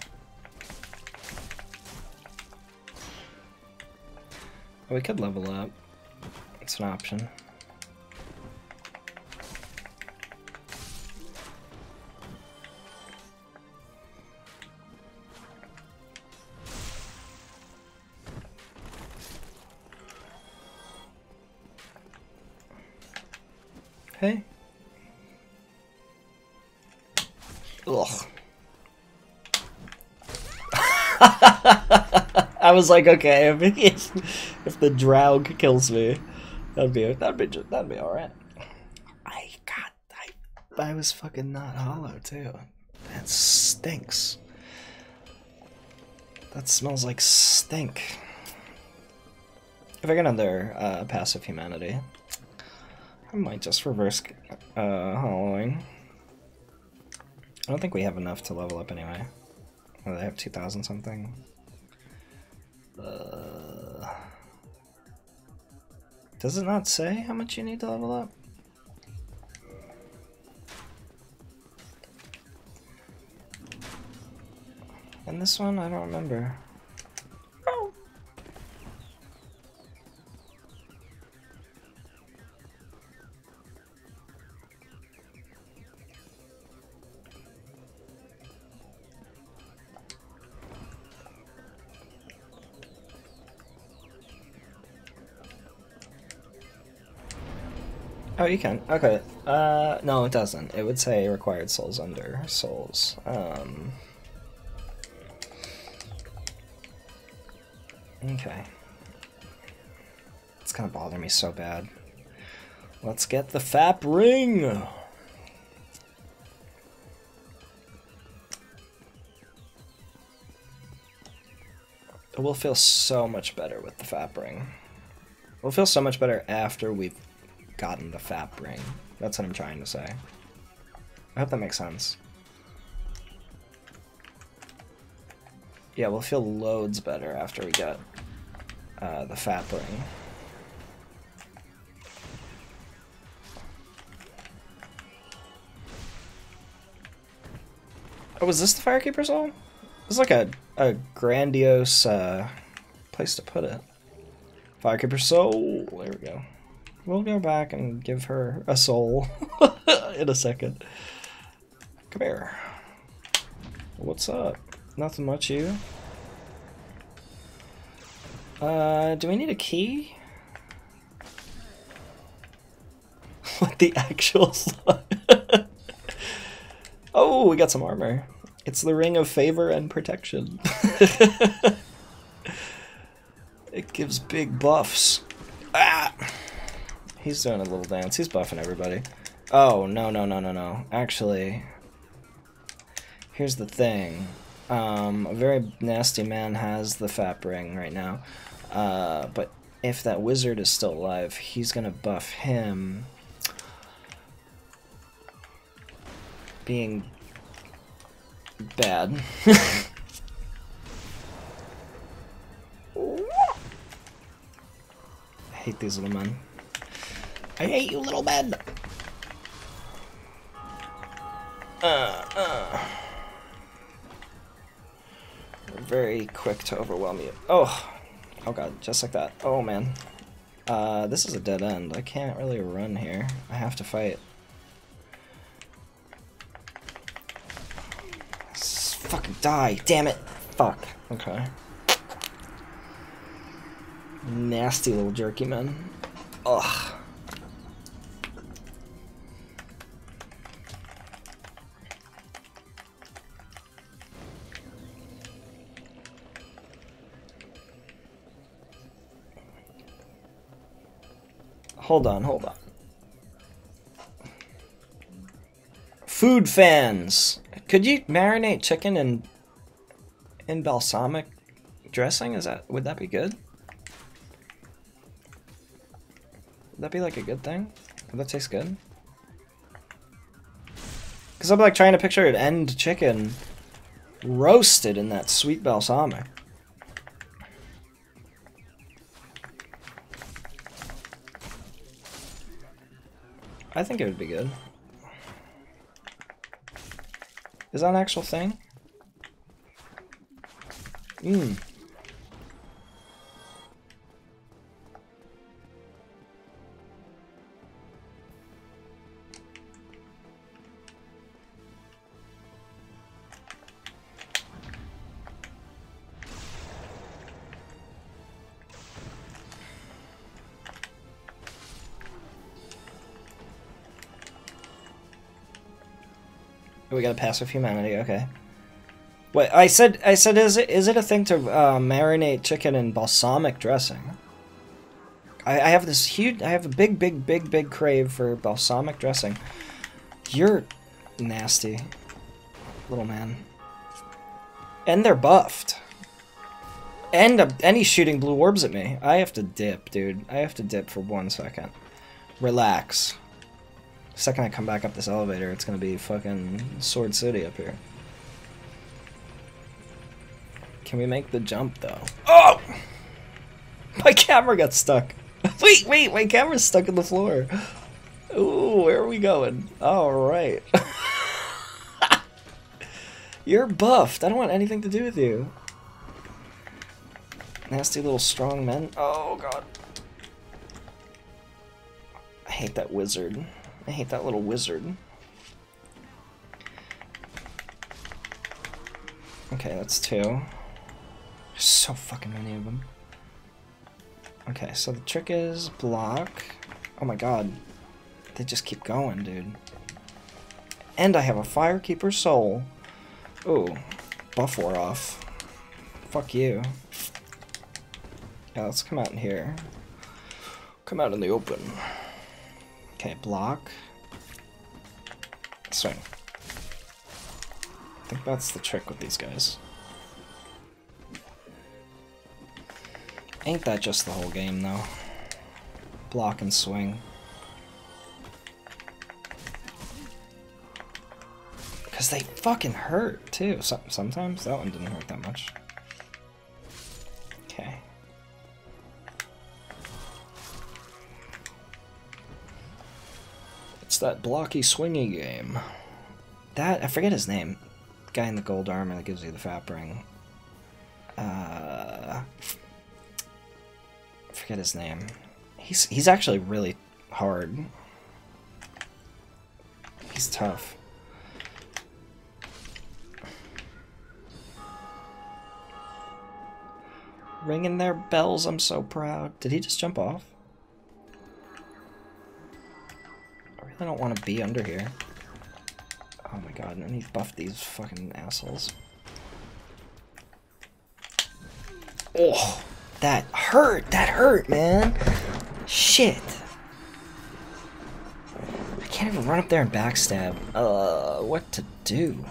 Oh, we could level up. It's an option. Hey. Ugh. I was like, okay, if, if, if the Draug kills me, that'd be that'd be that'd be all right. I got I I was fucking not hollow too. That stinks. That smells like stink. If I get under uh, passive humanity. I might just reverse uh, hollowing. I don't think we have enough to level up anyway. Oh, they have two thousand something. Uh, does it not say how much you need to level up? And this one, I don't remember. Oh, you can. Okay. Uh, no, it doesn't. It would say required souls under souls. Um, okay. It's gonna bother me so bad. Let's get the F A P ring! We'll feel so much better with the F A P ring. We'll feel so much better after we've gotten the F A P ring. That's what I'm trying to say. I hope that makes sense. Yeah, we'll feel loads better after we get uh, the F A P ring. Oh, was this the Firekeeper Soul? It's like a, a grandiose uh, place to put it. Firekeeper Soul, there we go. We'll go back and give her a soul in a second. Come here. What's up? Nothing much, you. Uh, do we need a key? What the actual slot? Oh, we got some armor. It's the Ring of Favor and Protection. It gives big buffs. Ah! He's doing a little dance. He's buffing everybody. Oh, no, no, no, no, no. Actually, here's the thing. Um, a very nasty man has the Fap Ring right now. Uh, but if that wizard is still alive, he's gonna buff him. Being bad. I hate these little men. I hate you, little men! Uh, uh. We're very quick to overwhelm you. Oh! Oh god, just like that. Oh man. Uh, this is a dead end. I can't really run here. I have to fight. Fucking die, damn it! Fuck. Okay. Nasty little jerky man. Ugh. Hold on, hold on. Food fans! Could you marinate chicken in in balsamic dressing? Is that would that be good? Would that be like a good thing? Would that taste good? Cause I'm like trying to picture an end chicken roasted in that sweet balsamic. I think it would be good. Is that an actual thing? Mmm. We gotta pass with humanity, okay. Wait, I said, I said, is it is it a thing to uh, marinate chicken in balsamic dressing? I, I have this huge, I have a big, big, big, big crave for balsamic dressing. You're nasty, little man. And they're buffed. And, a, and he's shooting blue orbs at me. I have to dip, dude. I have to dip for one second. Relax. The second I come back up this elevator, it's gonna be fucking Sword City up here. Can we make the jump though? Oh! My camera got stuck. Wait, wait, my camera's stuck in the floor. Ooh, where are we going? Alright. You're buffed. I don't want anything to do with you. Nasty little strong men. Oh god. I hate that wizard. I hate that little wizard. Okay, that's two. There's so fucking many of them. Okay, so the trick is block. Oh my god. They just keep going, dude. And I have a Firekeeper soul. Ooh. Buff wore off. Fuck you. Yeah, let's come out in here. Come out in the open. Okay, block. Swing. I think that's the trick with these guys. Ain't that just the whole game, though? Block and swing. Because they fucking hurt, too. So sometimes that one didn't hurt that much. Okay. That blocky swingy game. That I forget his name. Guy in the gold armor that gives you the Fap Ring. Uh, I forget his name. He's he's actually really hard. He's tough. Ringing their bells, I'm so proud. Did he just jump off? I really don't want to be under here. Oh my god, and he buffed these fucking assholes. Oh, that hurt! That hurt, man! Shit! I can't even run up there and backstab. Uh, what to do?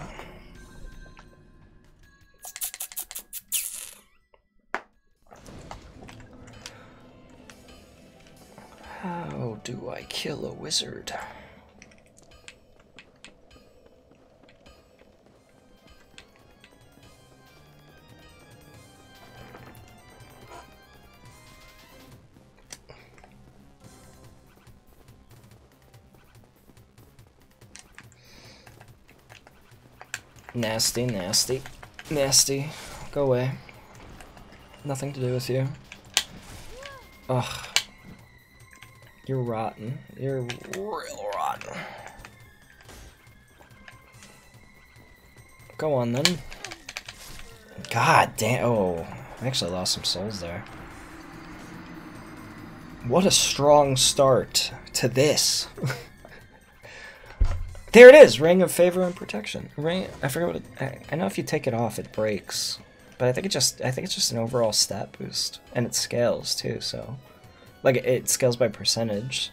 How do I kill a wizard? Nasty, nasty, nasty. Go away. Nothing to do with you. Ugh. You're rotten. You're real rotten. Go on then. God damn. Oh, I actually lost some souls there. What a strong start to this. There it is! Ring of Favor and Protection. Ring, I forget what it, I, I know if you take it off it breaks. But I think it just I think it's just an overall stat boost. And it scales too, so like it, it scales by percentage.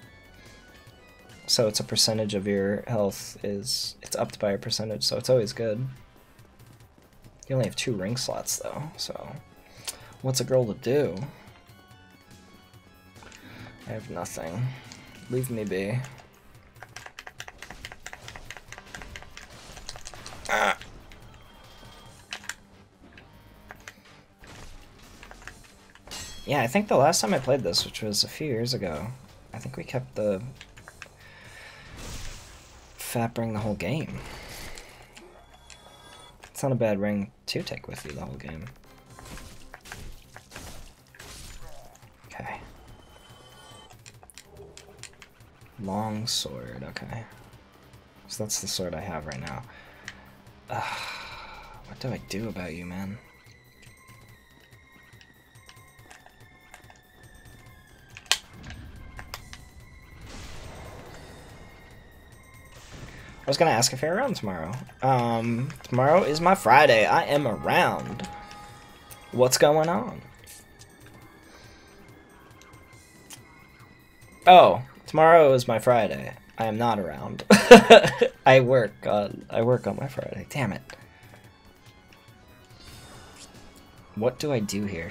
So it's a percentage of your health is it's upped by a percentage, so it's always good. You only have two ring slots though, so what's a girl to do? I have nothing. Leave me be. Ah. Yeah, I think the last time I played this, which was a few years ago, I think we kept the fat ring the whole game. It's not a bad ring to take with you the whole game. Okay. Long sword, okay. So that's the sword I have right now. Uh, what do I do about you, man? I was gonna ask if you're around tomorrow. Um, tomorrow is my Friday. I am around. What's going on? Oh, tomorrow is my Friday. I am not around. I work on I work on my Friday. Damn it. What do I do here?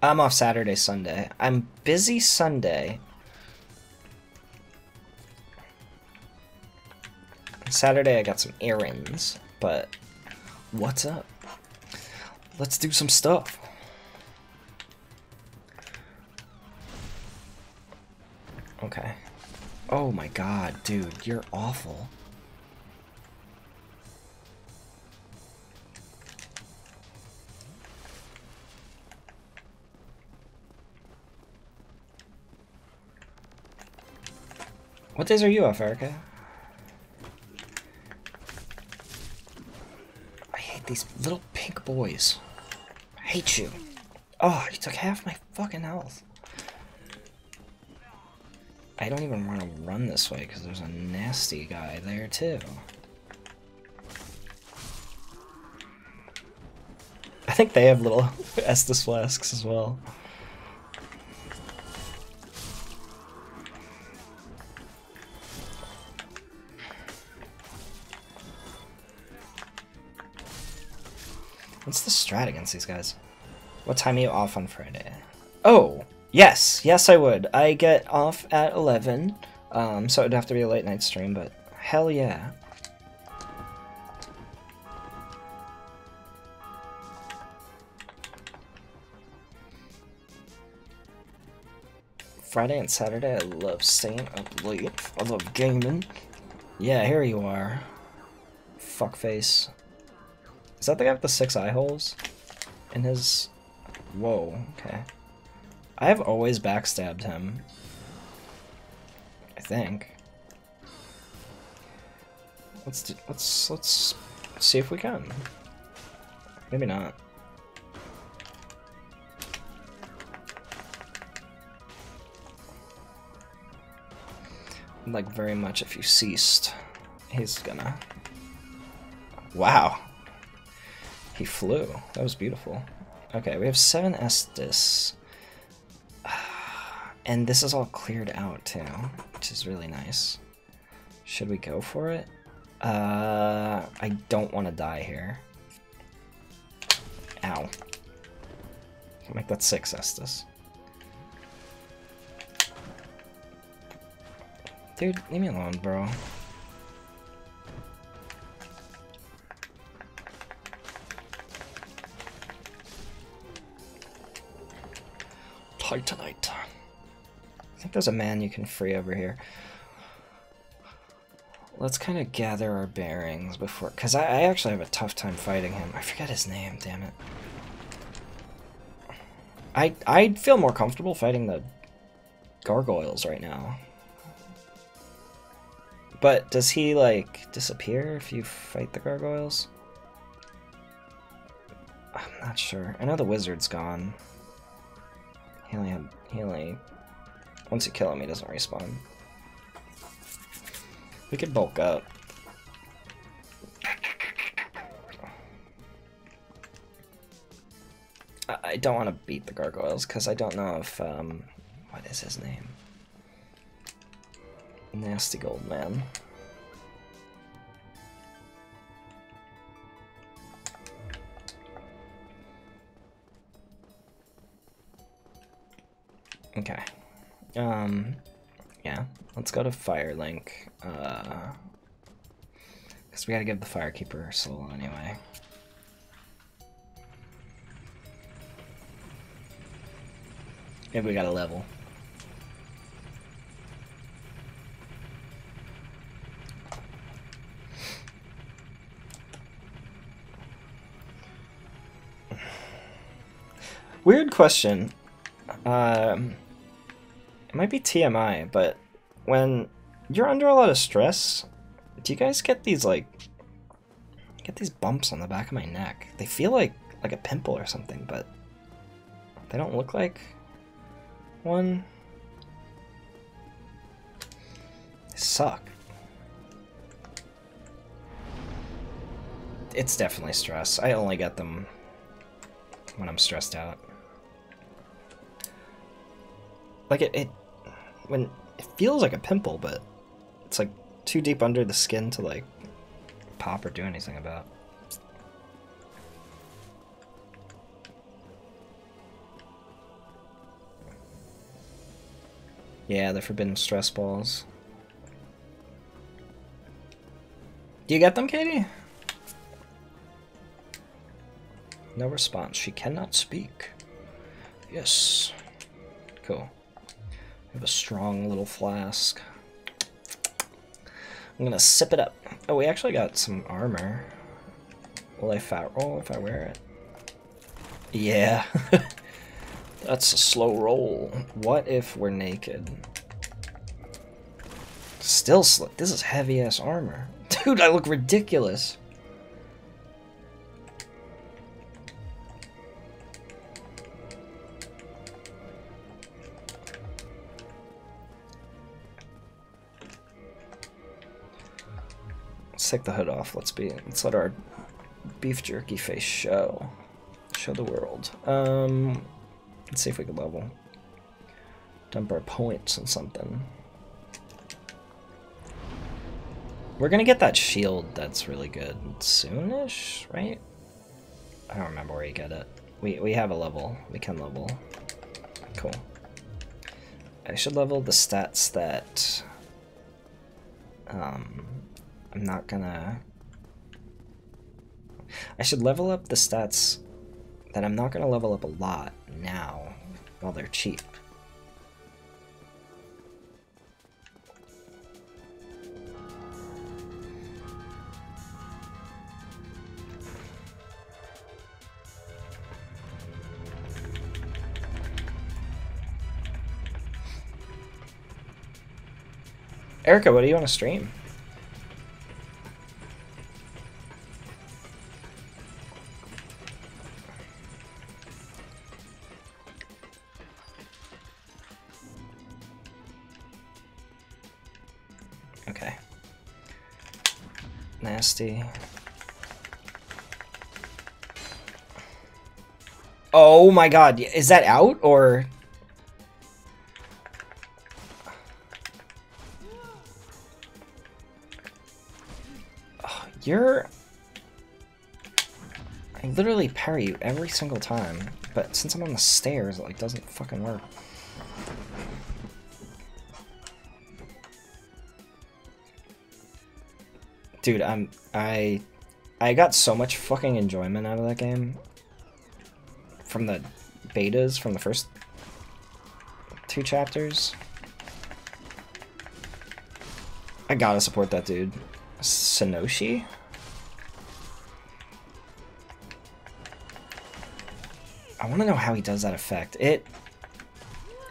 I'm off Saturday, Sunday. I'm busy Sunday. Saturday I got some errands, but what's up? Let's do some stuff. Okay. Oh my god, dude, you're awful. What days are you off, Erica? I hate these little pink boys. I hate you. Oh, you took half my fucking health. I don't even want to run this way because there's a nasty guy there too. I think they have little Estus flasks as well. What's the strat against these guys? What time are you off on Friday? Oh! Yes, yes I would. I get off at eleven, um, so it would have to be a late night stream, but hell yeah. Friday and Saturday, I love staying up late. I love gaming. Yeah, here you are. Fuckface. Is that the guy with the six eye holes? In his... Whoa, okay. I have always backstabbed him. I think. Let's do, let's let's see if we can. Maybe not. Like very much if you ceased. He's gonna. Wow. He flew. That was beautiful. Okay, we have seven Estus. And this is all cleared out too, which is really nice. Should we go for it? Uh, I don't want to die here. Ow. Make that six Estus. Dude, leave me alone, bro. Titanite. I think there's a man you can free over here. Let's kind of gather our bearings before, because I, I actually have a tough time fighting him. I forget his name, damn it. I, I'd feel more comfortable fighting the gargoyles right now. But does he, like, disappear if you fight the gargoyles? I'm not sure. I know the wizard's gone. He only had, he only, once you kill him, he doesn't respawn. We could bulk up. I don't want to beat the gargoyles because I don't know if, um, what is his name? Nasty gold man. Okay. Um... Yeah, let's go to Firelink, uh, because we gotta give the Firekeeper her soul anyway. Maybe we got a level. Weird question. Um... It might be T M I, but when you're under a lot of stress, do you guys get these like get these bumps on the back of my neck? They feel like like a pimple or something, but they don't look like one. They suck. It's definitely stress. I only get them when I'm stressed out. Like it, it When it feels like a pimple, but it's like too deep under the skin to like pop or do anything about. Yeah, the forbidden stress balls. Do you get them, Katie? No response. She cannot speak. Yes. Cool. I have a strong little flask. I'm gonna sip it up. Oh, we actually got some armor. Will I fat roll if I wear it? Yeah. That's a slow roll. What if we're naked? Still slick. This is heavy ass armor. Dude, I look ridiculous. Take the hood off. Let's be. Let's let our beef jerky face show, show the world. Um, let's see if we can level. Dump our points and something. We're gonna get that shield. That's really good soonish, right? I don't remember where you get it. We we have a level. We can level. Cool. I should level the stats that. Um. I'm not gonna... I should level up the stats that I'm not gonna level up a lot now while they're cheap. Erica, what do you want to stream? Okay. Nasty. Oh my god, is that out or... You're... I literally parry you every single time, but since I'm on the stairs, it like, doesn't fucking work. Dude, I'm... I... I got so much fucking enjoyment out of that game. From the betas, from the first two chapters. I gotta support that dude. Sanoshi? I want to know how he does that effect. It...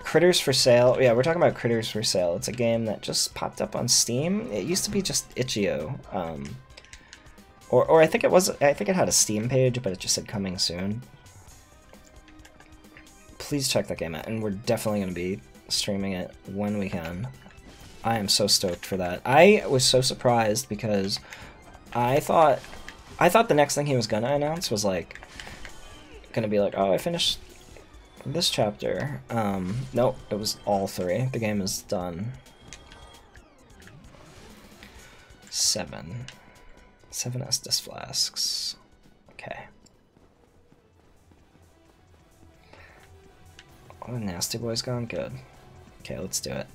Critters for Sale. Yeah, we're talking about Critters for Sale. It's a game that just popped up on Steam. It used to be just itch dot i o. Um, or, or I think it was... I think it had a Steam page, but it just said coming soon. Please check that game out, and we're definitely going to be streaming it when we can. I am so stoked for that. I was so surprised because I thought I thought the next thing he was gonna announce was like gonna be like, oh, I finished this chapter. Um, nope, it was all three. The game is done. Seven. Seven Estus flasks. Okay. Oh, the nasty boy's gone? Good. Okay, let's do it.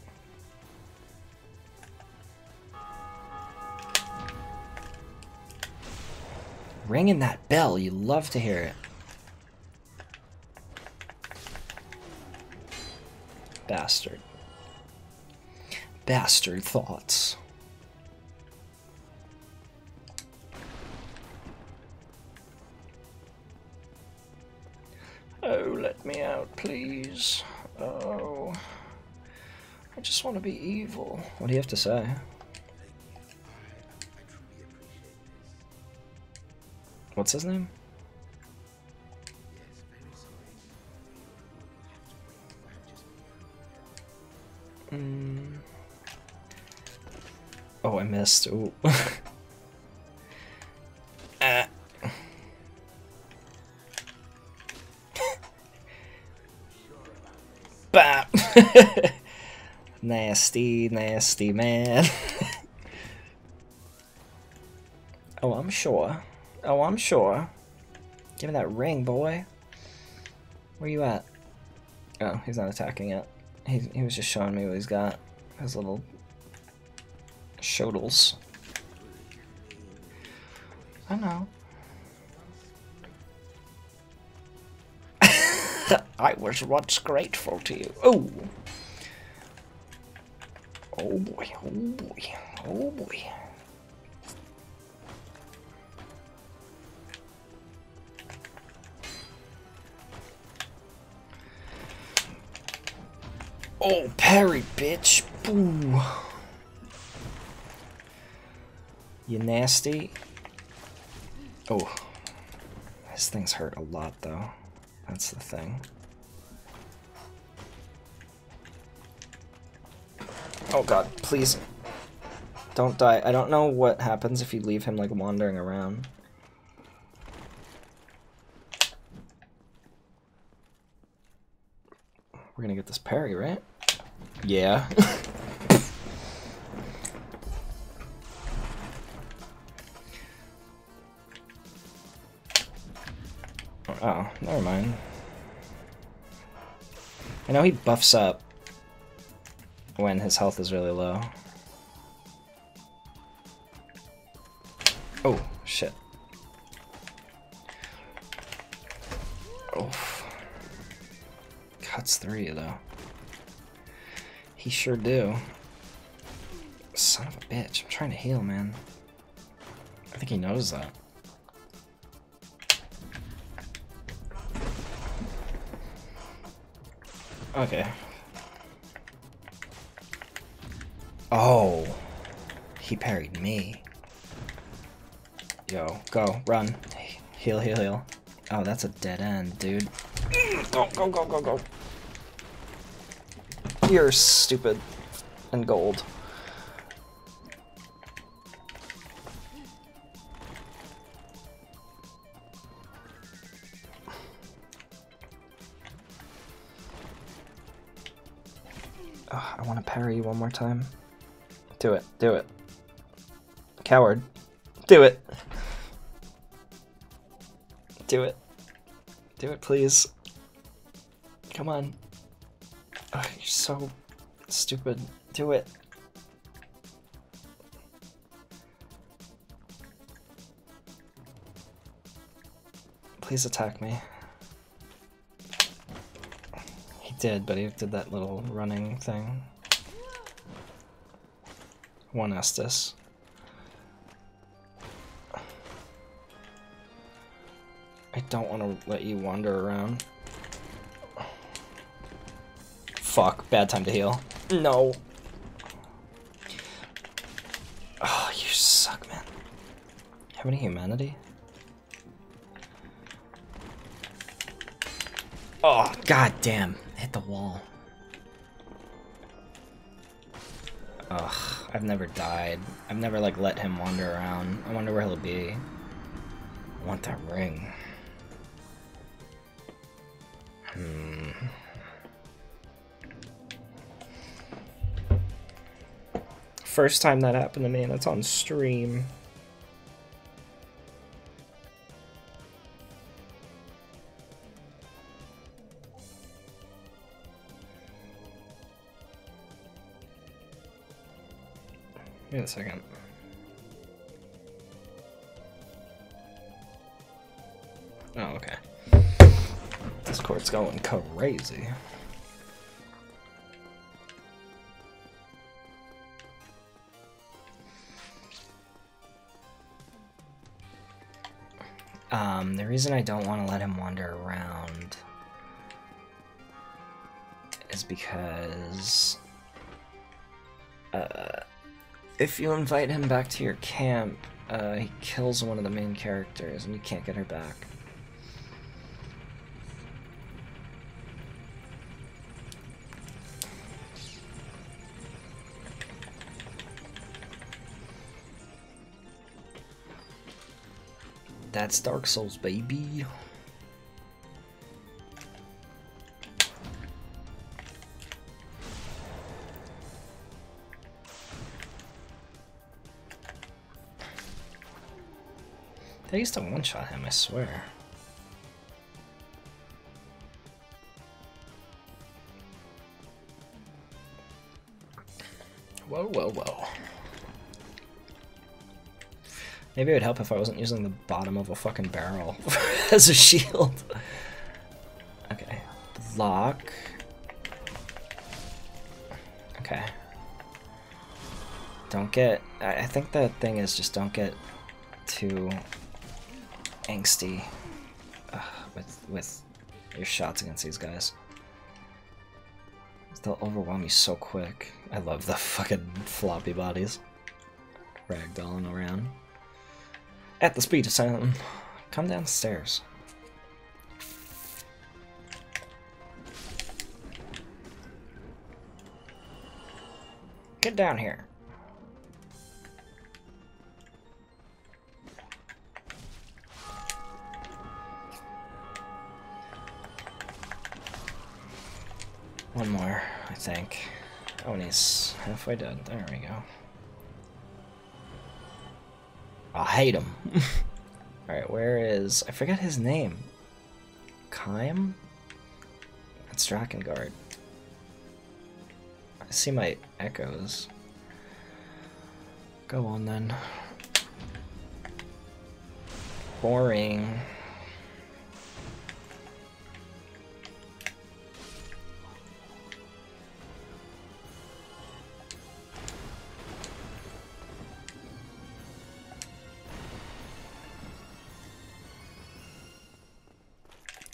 Ringing that bell, you love to hear it. Bastard. Bastard thoughts. Oh, let me out, please. Oh. I just want to be evil. What do you have to say? What's his name? Mm. Oh, I missed. Ooh. uh. Bap. Nasty, nasty man. Oh, I'm sure. Oh, I'm sure. Give me that ring, boy. Where you at? Oh, he's not attacking it. He, he was just showing me what he's got. His little... shodels. I know. I was once grateful to you. Oh! Oh boy, oh boy, oh boy. Oh, parry, bitch. Boo. You nasty. Oh. His things hurt a lot, though. That's the thing. Oh, God. Please. Don't die. I don't know what happens if you leave him, like, wandering around. We're gonna get this parry, right? Yeah. Oh, never mind. I know he buffs up when his health is really low. Oh, shit. Oh. Cuts three, though. He sure do. Son of a bitch. I'm trying to heal, man. I think he knows that. Okay. Oh, he parried me. Yo, go, run. Heal, heal, heal. Oh, that's a dead end, dude. Go, go, go, go, go. You're stupid and gold. Oh, I want to parry you one more time. Do it, do it. Coward. Do it. Do it. Do it, please. Come on. Oh, you're so stupid. Do it. Please attack me. He did, but he did that little running thing. One Estus. I don't want to let you wander around. Fuck, bad time to heal. No. Oh, you suck, man. How many humanity? Oh, goddamn. Hit the wall. Ugh, I've never died. I've never, like, let him wander around. I wonder where he'll be. I want that ring. Hmm. First time that happened to me, and it's on stream. Wait a second. Oh, okay. Discord's going crazy. Um, the reason I don't want to let him wander around is because uh, if you invite him back to your camp, uh, he kills one of the main characters and you can't get her back. That's Dark Souls, baby. They used to one-shot him, I swear. Whoa, whoa, whoa. Maybe it would help if I wasn't using the bottom of a fucking barrel as a shield. Okay. Block. Okay. Don't get... I think the thing is just don't get too angsty uh, with, with your shots against these guys. They'll overwhelm you so quick. I love the fucking floppy bodies. Ragdolling around. At the speed of sound. Come downstairs. Get down here. One more, I think. Oh, and he's halfway dead. There we go. I hate him. Alright, where is... I forgot his name. Kaim? That's Drakengard. I see my echoes. Go on then. Boring.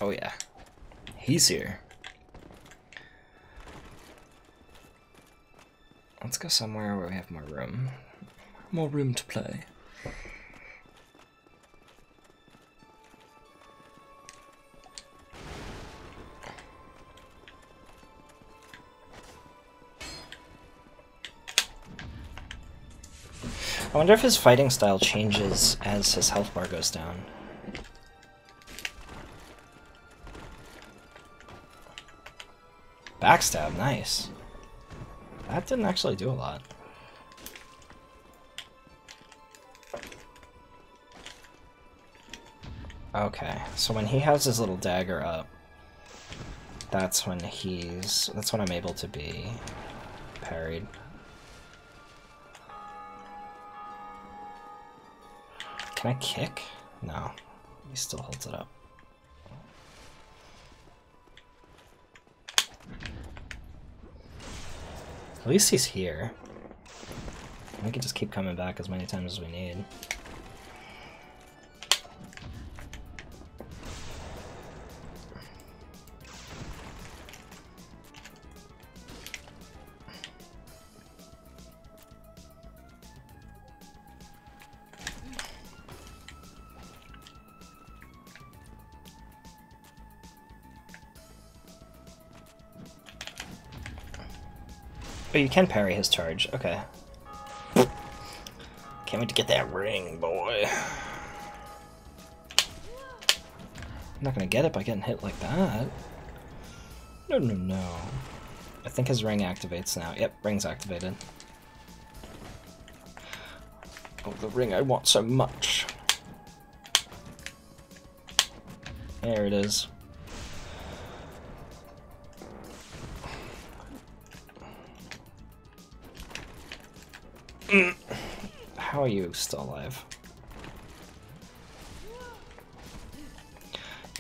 Oh yeah, he's here. Let's go somewhere where we have more room. More room to play. I wonder if his fighting style changes as his health bar goes down. Backstab, nice. That didn't actually do a lot. Okay, so when he has his little dagger up, that's when he's... that's when I'm able to be parried. Can I kick? No. He still holds it up. At least he's here. We can just keep coming back as many times as we need. But you can parry his charge, okay. Can't wait to get that ring, boy. I'm not gonna get it by getting hit like that. No, no, no. I think his ring activates now. Yep, ring's activated. Oh, the ring I want so much. There it is. How are you still alive?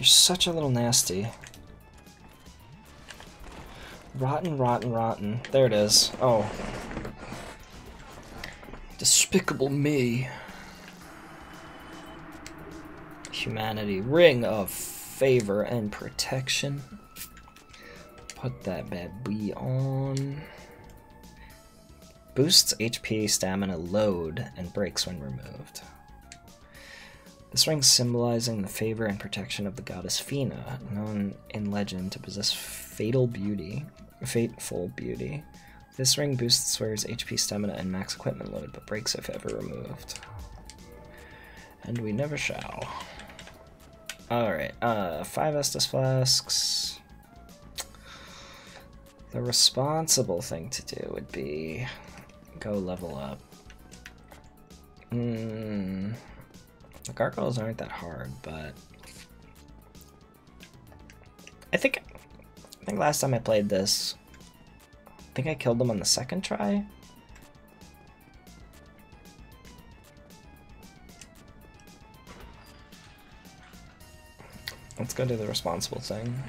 You're such a little nasty. Rotten, rotten, rotten. There it is. Oh. Despicable me. Humanity. Ring of favor and protection. Put that bad bee on. Boosts H P, stamina, load, and breaks when removed. This ring symbolizing the favor and protection of the goddess Fina, known in legend to possess fatal beauty, fateful beauty. This ring boosts the swearer's H P, stamina, and max equipment load, but breaks if ever removed. And we never shall. Alright, uh, five Estus Flasks. The responsible thing to do would be... go level up. Mm. The gargoyles aren't that hard, but I think I think last time I played this, I think I killed them on the second try. Let's go do the responsible thing.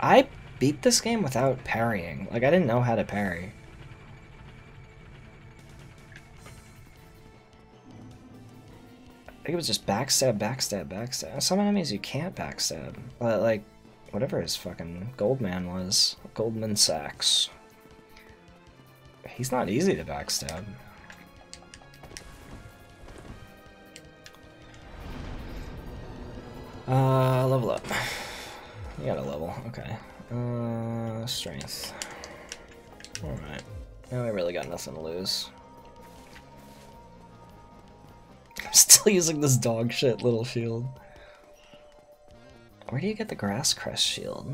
I beat this game without parrying. Like, I didn't know how to parry. I think it was just backstab, backstab, backstab. Some enemies you can't backstab. Uh, like, whatever his fucking Goldman was. Goldman Sachs. He's not easy to backstab. Uh, level up. You got a level, okay. Uh, strength. Alright. Now I really got nothing to lose. I'm still using this dog shit little shield. Where do you get the grass crest shield?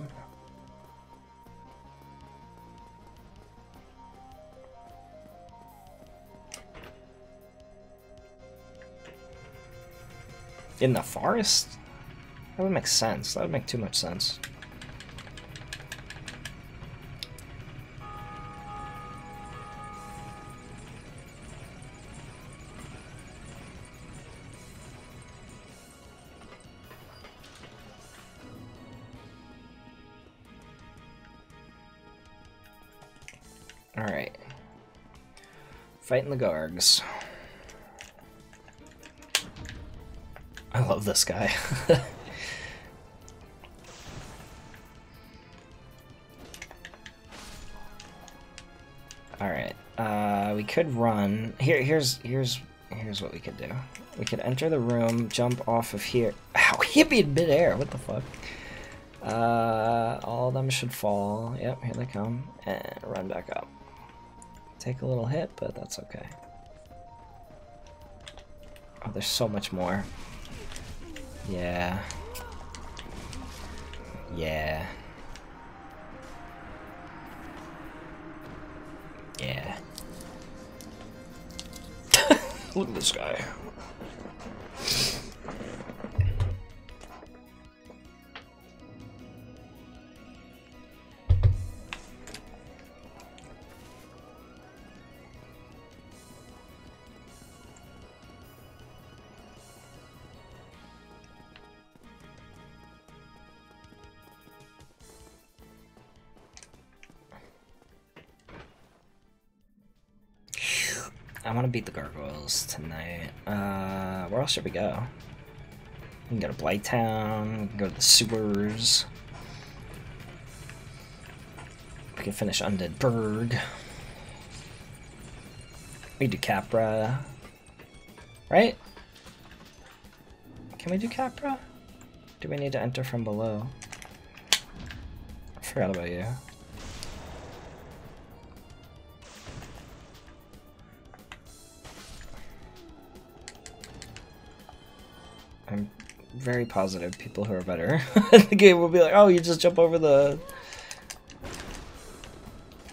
In the forest? That would make sense. That would make too much sense. Alright. Fighting the Gargs. I love this guy. Alright, uh, we could run. Here, here's, here's, here's what we could do. We could enter the room, jump off of here. Ow, hippie in midair, what the fuck? Uh, all of them should fall. Yep, here they come. And run back up. Take a little hit, but that's okay. Oh, there's so much more. Yeah. Yeah. Yeah. Look at this guy. I want to beat the gargoyles tonight. Uh, where else should we go? We can go to Blighttown. We can go to the sewers. We can finish Undead Berg. We can do Capra. Right? Can we do Capra? Do we need to enter from below? I forgot about you. I'm very positive people who are better at the game will be like, oh, you just jump over the...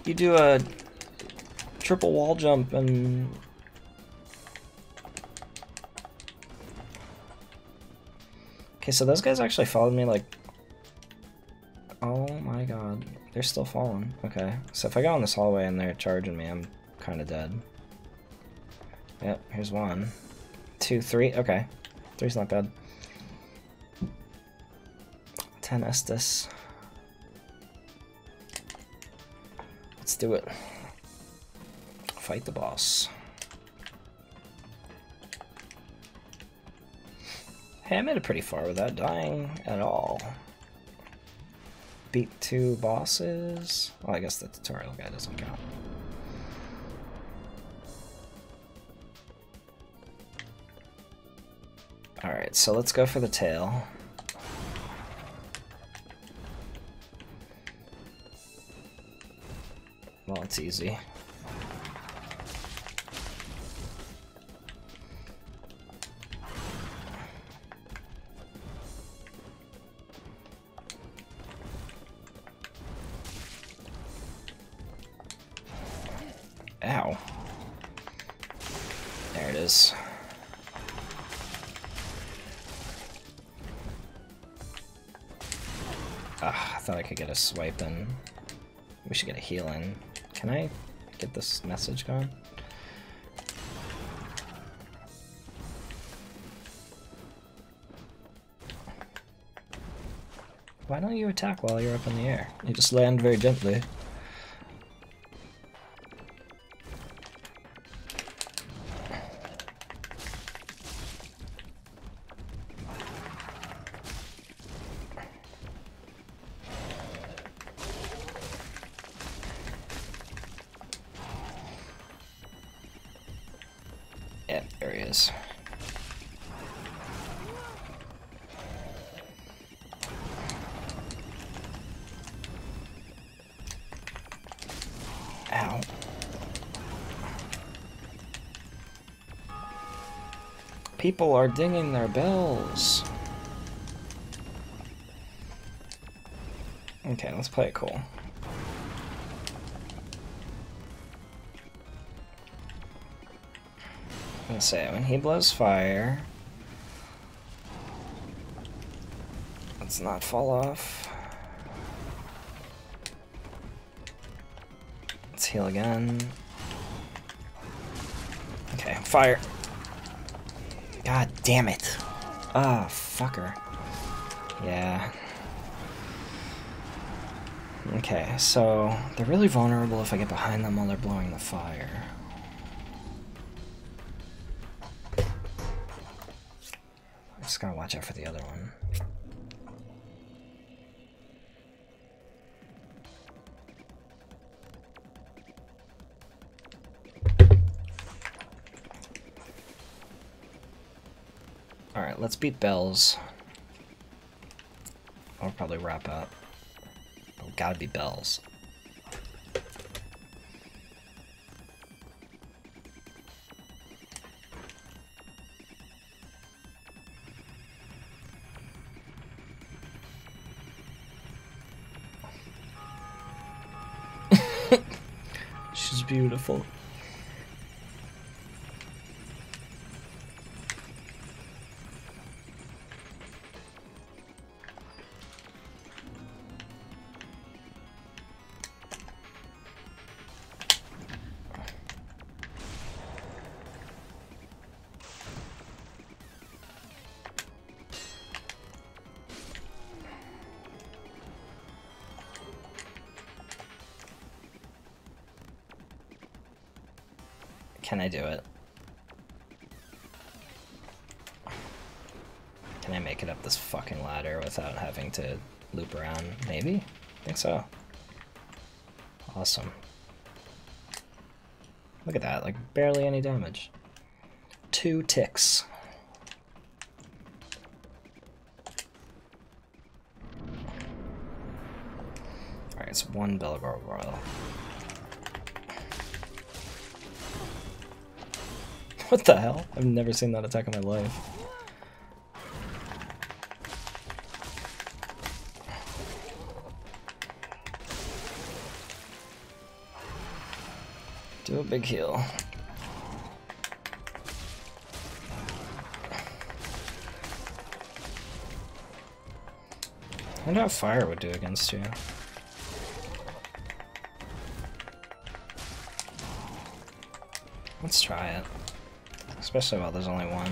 You do a triple wall jump and... Okay, so those guys actually followed me like... Oh my god. They're still falling. Okay, so if I go in this hallway and they're charging me, I'm kind of dead. Yep, here's one. Two, three, okay. Three's not bad. Ten Estus. Let's do it. Fight the boss. Hey, I made it pretty far without dying at all. Beat two bosses. Well, I guess the tutorial guy doesn't count. Alright, so let's go for the tail. Well, it's easy. Ow. There it is. I thought I could get a swipe in. We should get a heal in. Can I get this message going? Why don't you attack while you're up in the air? You just land very gently. People are dinging their bells. Okay, let's play it cool. I'm gonna say, when he blows fire, let's not fall off. Let's heal again. Okay, fire. God damn it. Ah, oh, fucker. Yeah. Okay, so they're really vulnerable if I get behind them while they're blowing the fire. I'm just gonna watch out for the other one. Alright, let's beat Bells. I'll probably wrap up. It'll gotta be Bells. She's beautiful. Can I do it? Can I make it up this fucking ladder without having to loop around? Maybe? I think so. Awesome. Look at that, like barely any damage. Two ticks. Alright, it's one Belgor Royal. What the hell? I've never seen that attack in my life. Do a big heal. I wonder how fire would do against you. Let's try it. Especially while there's only one.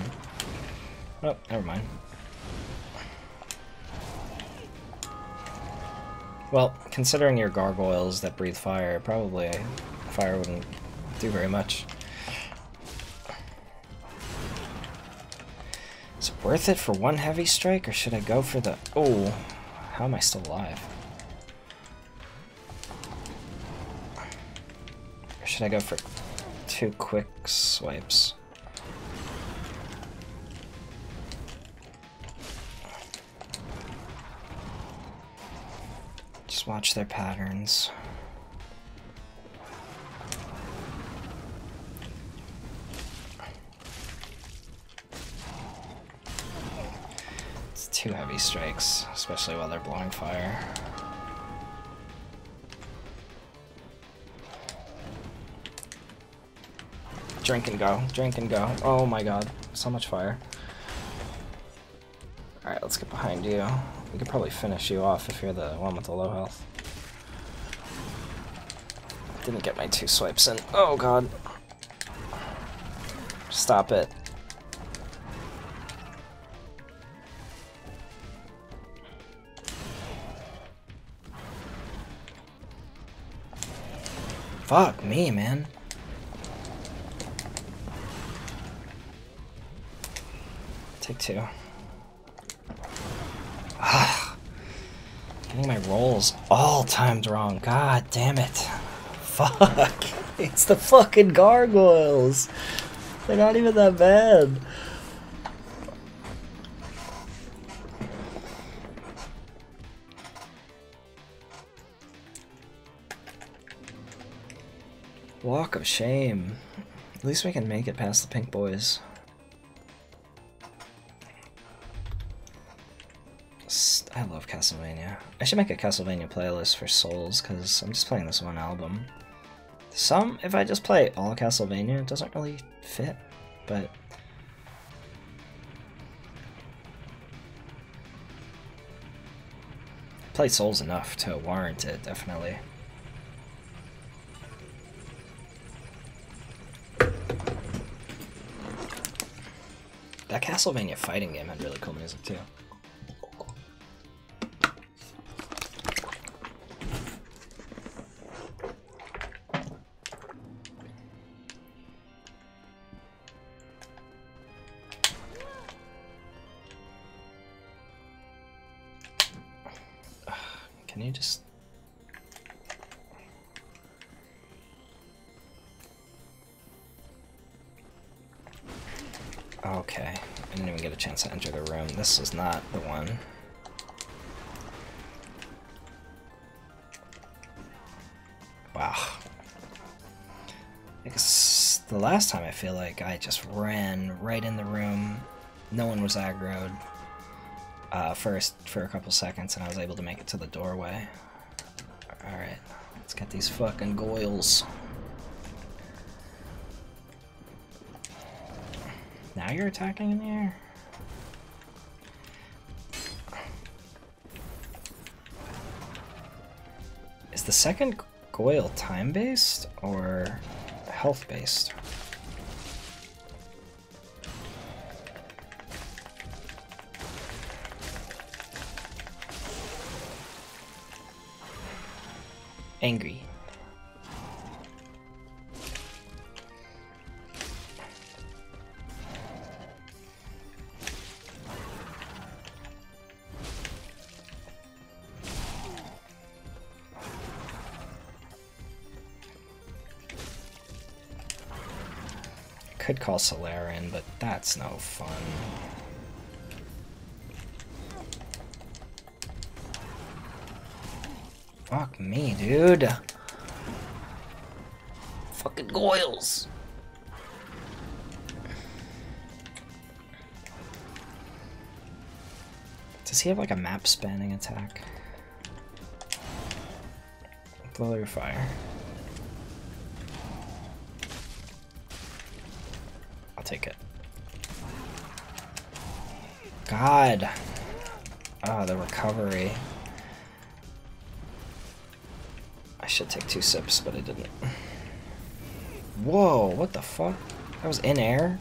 Oh, never mind. Well, considering your gargoyles that breathe fire, probably fire wouldn't do very much. Is it worth it for one heavy strike, or should I go for the... Oh, how am I still alive? Or should I go for two quick swipes? Watch their patterns. It's two heavy strikes, especially while they're blowing fire. Drink and go, drink and go. Oh my god, so much fire. Alright, let's get behind you. We could probably finish you off if you're the one with the low health. Didn't get my two swipes in. Oh god. Stop it. Fuck me, man. Take two. My rolls all timed wrong. God damn it. Fuck. It's the fucking gargoyles. They're not even that bad. Walk of shame. At least we can make it past the pink boys. I love Castlevania. I should make a Castlevania playlist for Souls, because I'm just playing this one album. Some, if I just play all Castlevania, it doesn't really fit, but... I play Souls enough to warrant it, definitely. That Castlevania fighting game had really cool music, too. Okay, I didn't even get a chance to enter the room. This is not the one. Wow. I guess the last time I feel like I just ran right in the room. No one was aggroed uh, first for a couple seconds, and I was able to make it to the doorway. Alright, let's get these fucking goyles. Now you're attacking in the air? Is the second goyle time-based or health-based? Angry. Could call Solaire in, but that's no fun. Fuck me, dude. Fucking goyles. Does he have like a map spanning attack? Blow your fire. I'll take it. God. Ah, oh, the recovery. I should take two sips, but I didn't. Whoa, what the fuck? That was in air?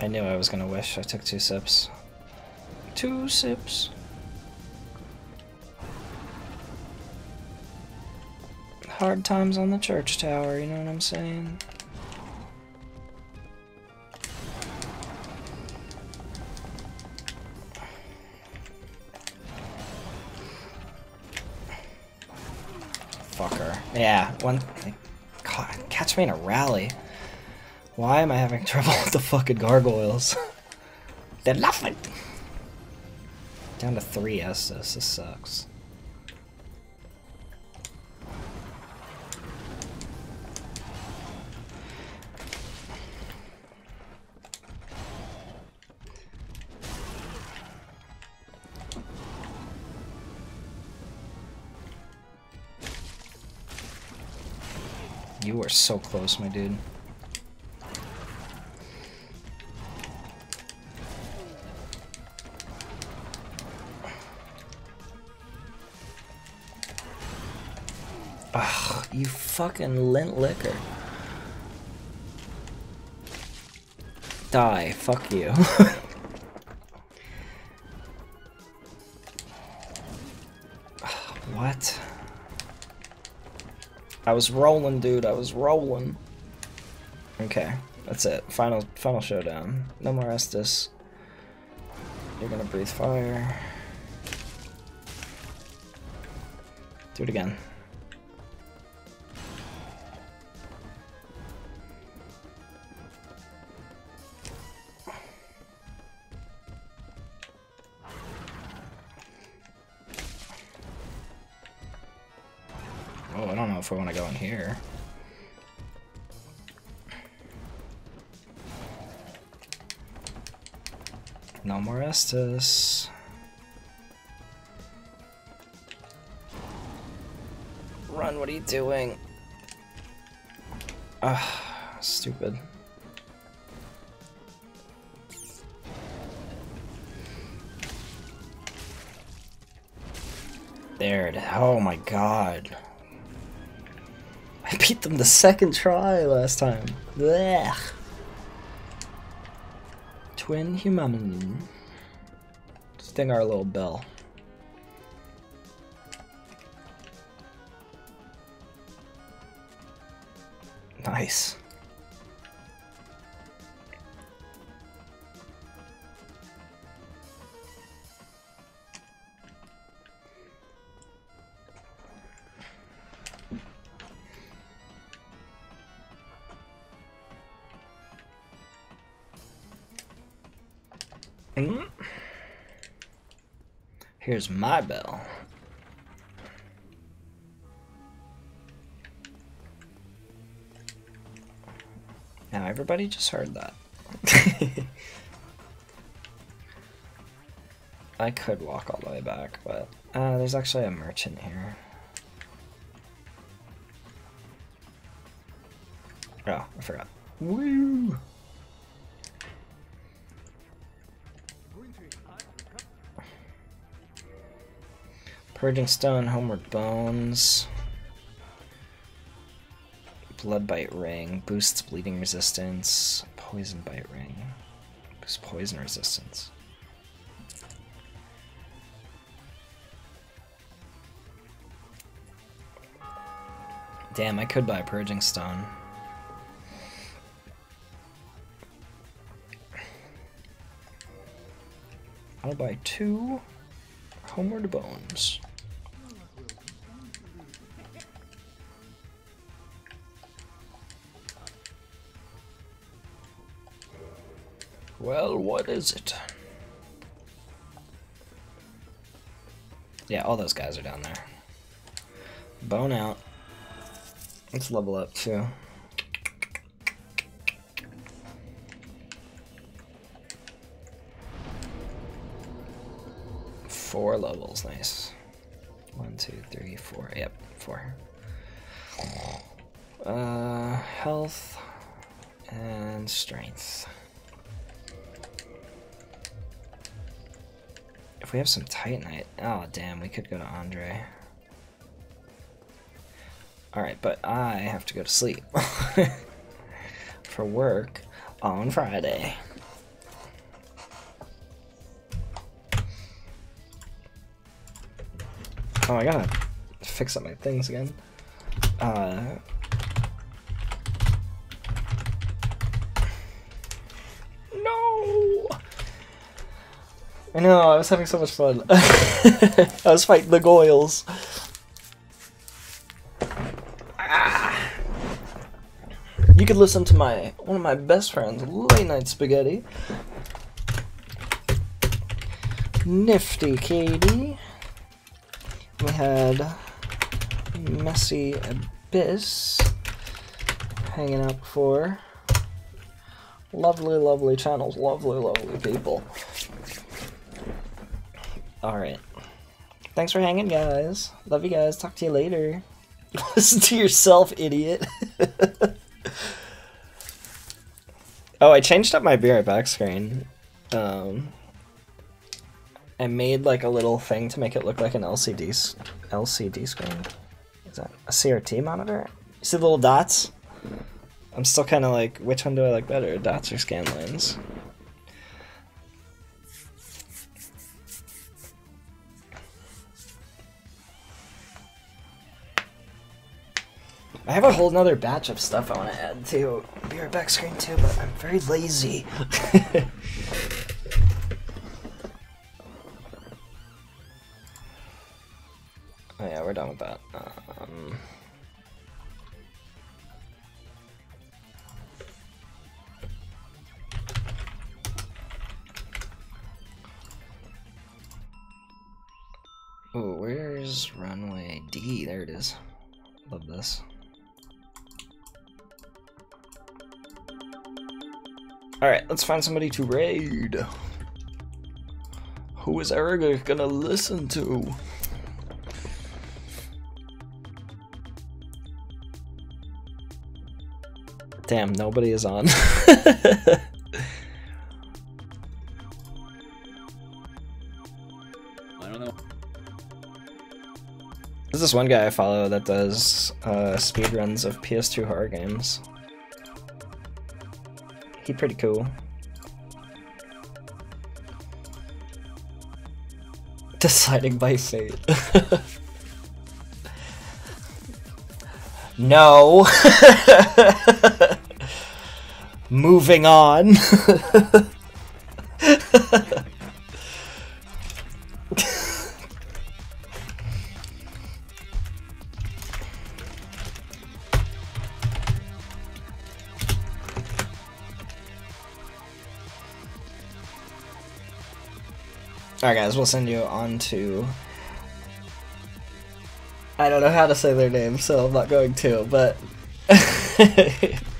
I knew I was gonna wish I took two sips. Two sips. Hard times on the church tower, you know what I'm saying? Yeah, one thing. God, catch me in a rally. Why am I having trouble with the fucking gargoyles? They're nothing! Down to three Estus, this sucks. You are so close, my dude. Ugh, you fucking lint licker. Die, fuck you. What? I was rolling, dude. I was rolling. Okay, that's it. Final, final showdown. No more Estus. You're gonna breathe fire. Do it again. If we want to go in here. No more Estus. Run, what are you doing? Ugh, stupid. There it is. Oh my god. I beat them the second try last time. Blech. Twin human. Let's ding our little bell. Nice. Here's my bell. Now everybody just heard that. I could walk all the way back, but uh, there's actually a merchant here. Oh, I forgot. Woo! Purging Stone, Homeward Bones. Blood Bite Ring. Boosts Bleeding Resistance. Poison Bite Ring. Boosts Poison Resistance. Damn, I could buy Purging Stone. I'll buy two Homeward Bones. Well, what is it? Yeah, all those guys are down there. Bone out. Let's level up too. Four levels, nice. One, two, three, four. Yep, four. Uh, health and strength. If we have some Titanite, oh damn, we could go to Andre. Alright, but I have to go to sleep for work on Friday. Oh, I gotta fix up my things again. Uh, no! I know, I was having so much fun. I was fighting the Goyles. Ah. You could listen to my one of my best friends, Late Night Spaghetti. Nifty Katie. We had Messy Abyss hanging out before. Lovely, lovely channels, lovely, lovely people. Alright. Thanks for hanging, guys. Love you guys. Talk to you later. Listen to yourself, idiot. Oh, I changed up my Be Right Back screen. Um... I made like a little thing to make it look like an L C D screen. Is that a C R T monitor? You see the little dots? I'm still kind of like, which one do I like better, dots or scan lines? I have a whole nother batch of stuff I want to add to Be Right Back screen too, but I'm very lazy. Oh yeah, we're done with that. Um, ooh, where's runway D? There it is. Love this. Alright, let's find somebody to raid. Who is Eriga gonna listen to? Damn, nobody is on. I don't know. There's this one guy I follow that does uh, speedruns of P S two horror games. He's pretty cool. Deciding by fate. No. Moving on. Alright guys, we'll send you on to... I don't know how to say their name, so I'm not going to, but...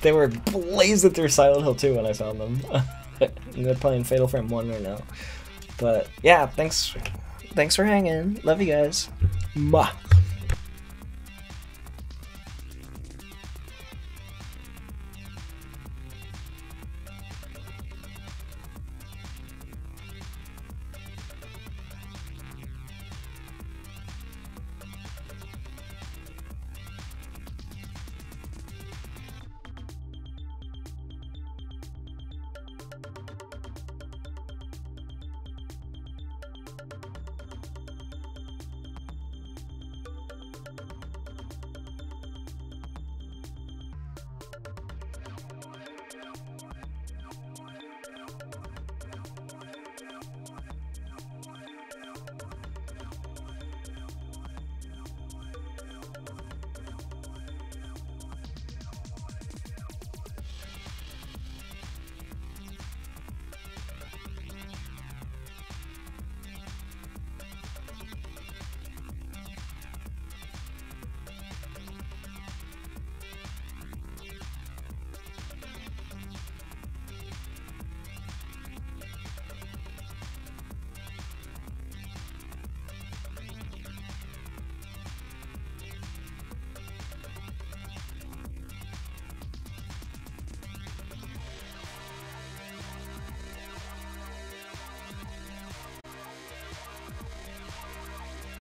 they were blazing through Silent Hill two when I found them. They're playing Fatal Frame one right now. But yeah, thanks, thanks for hanging. Love you guys. Mwah.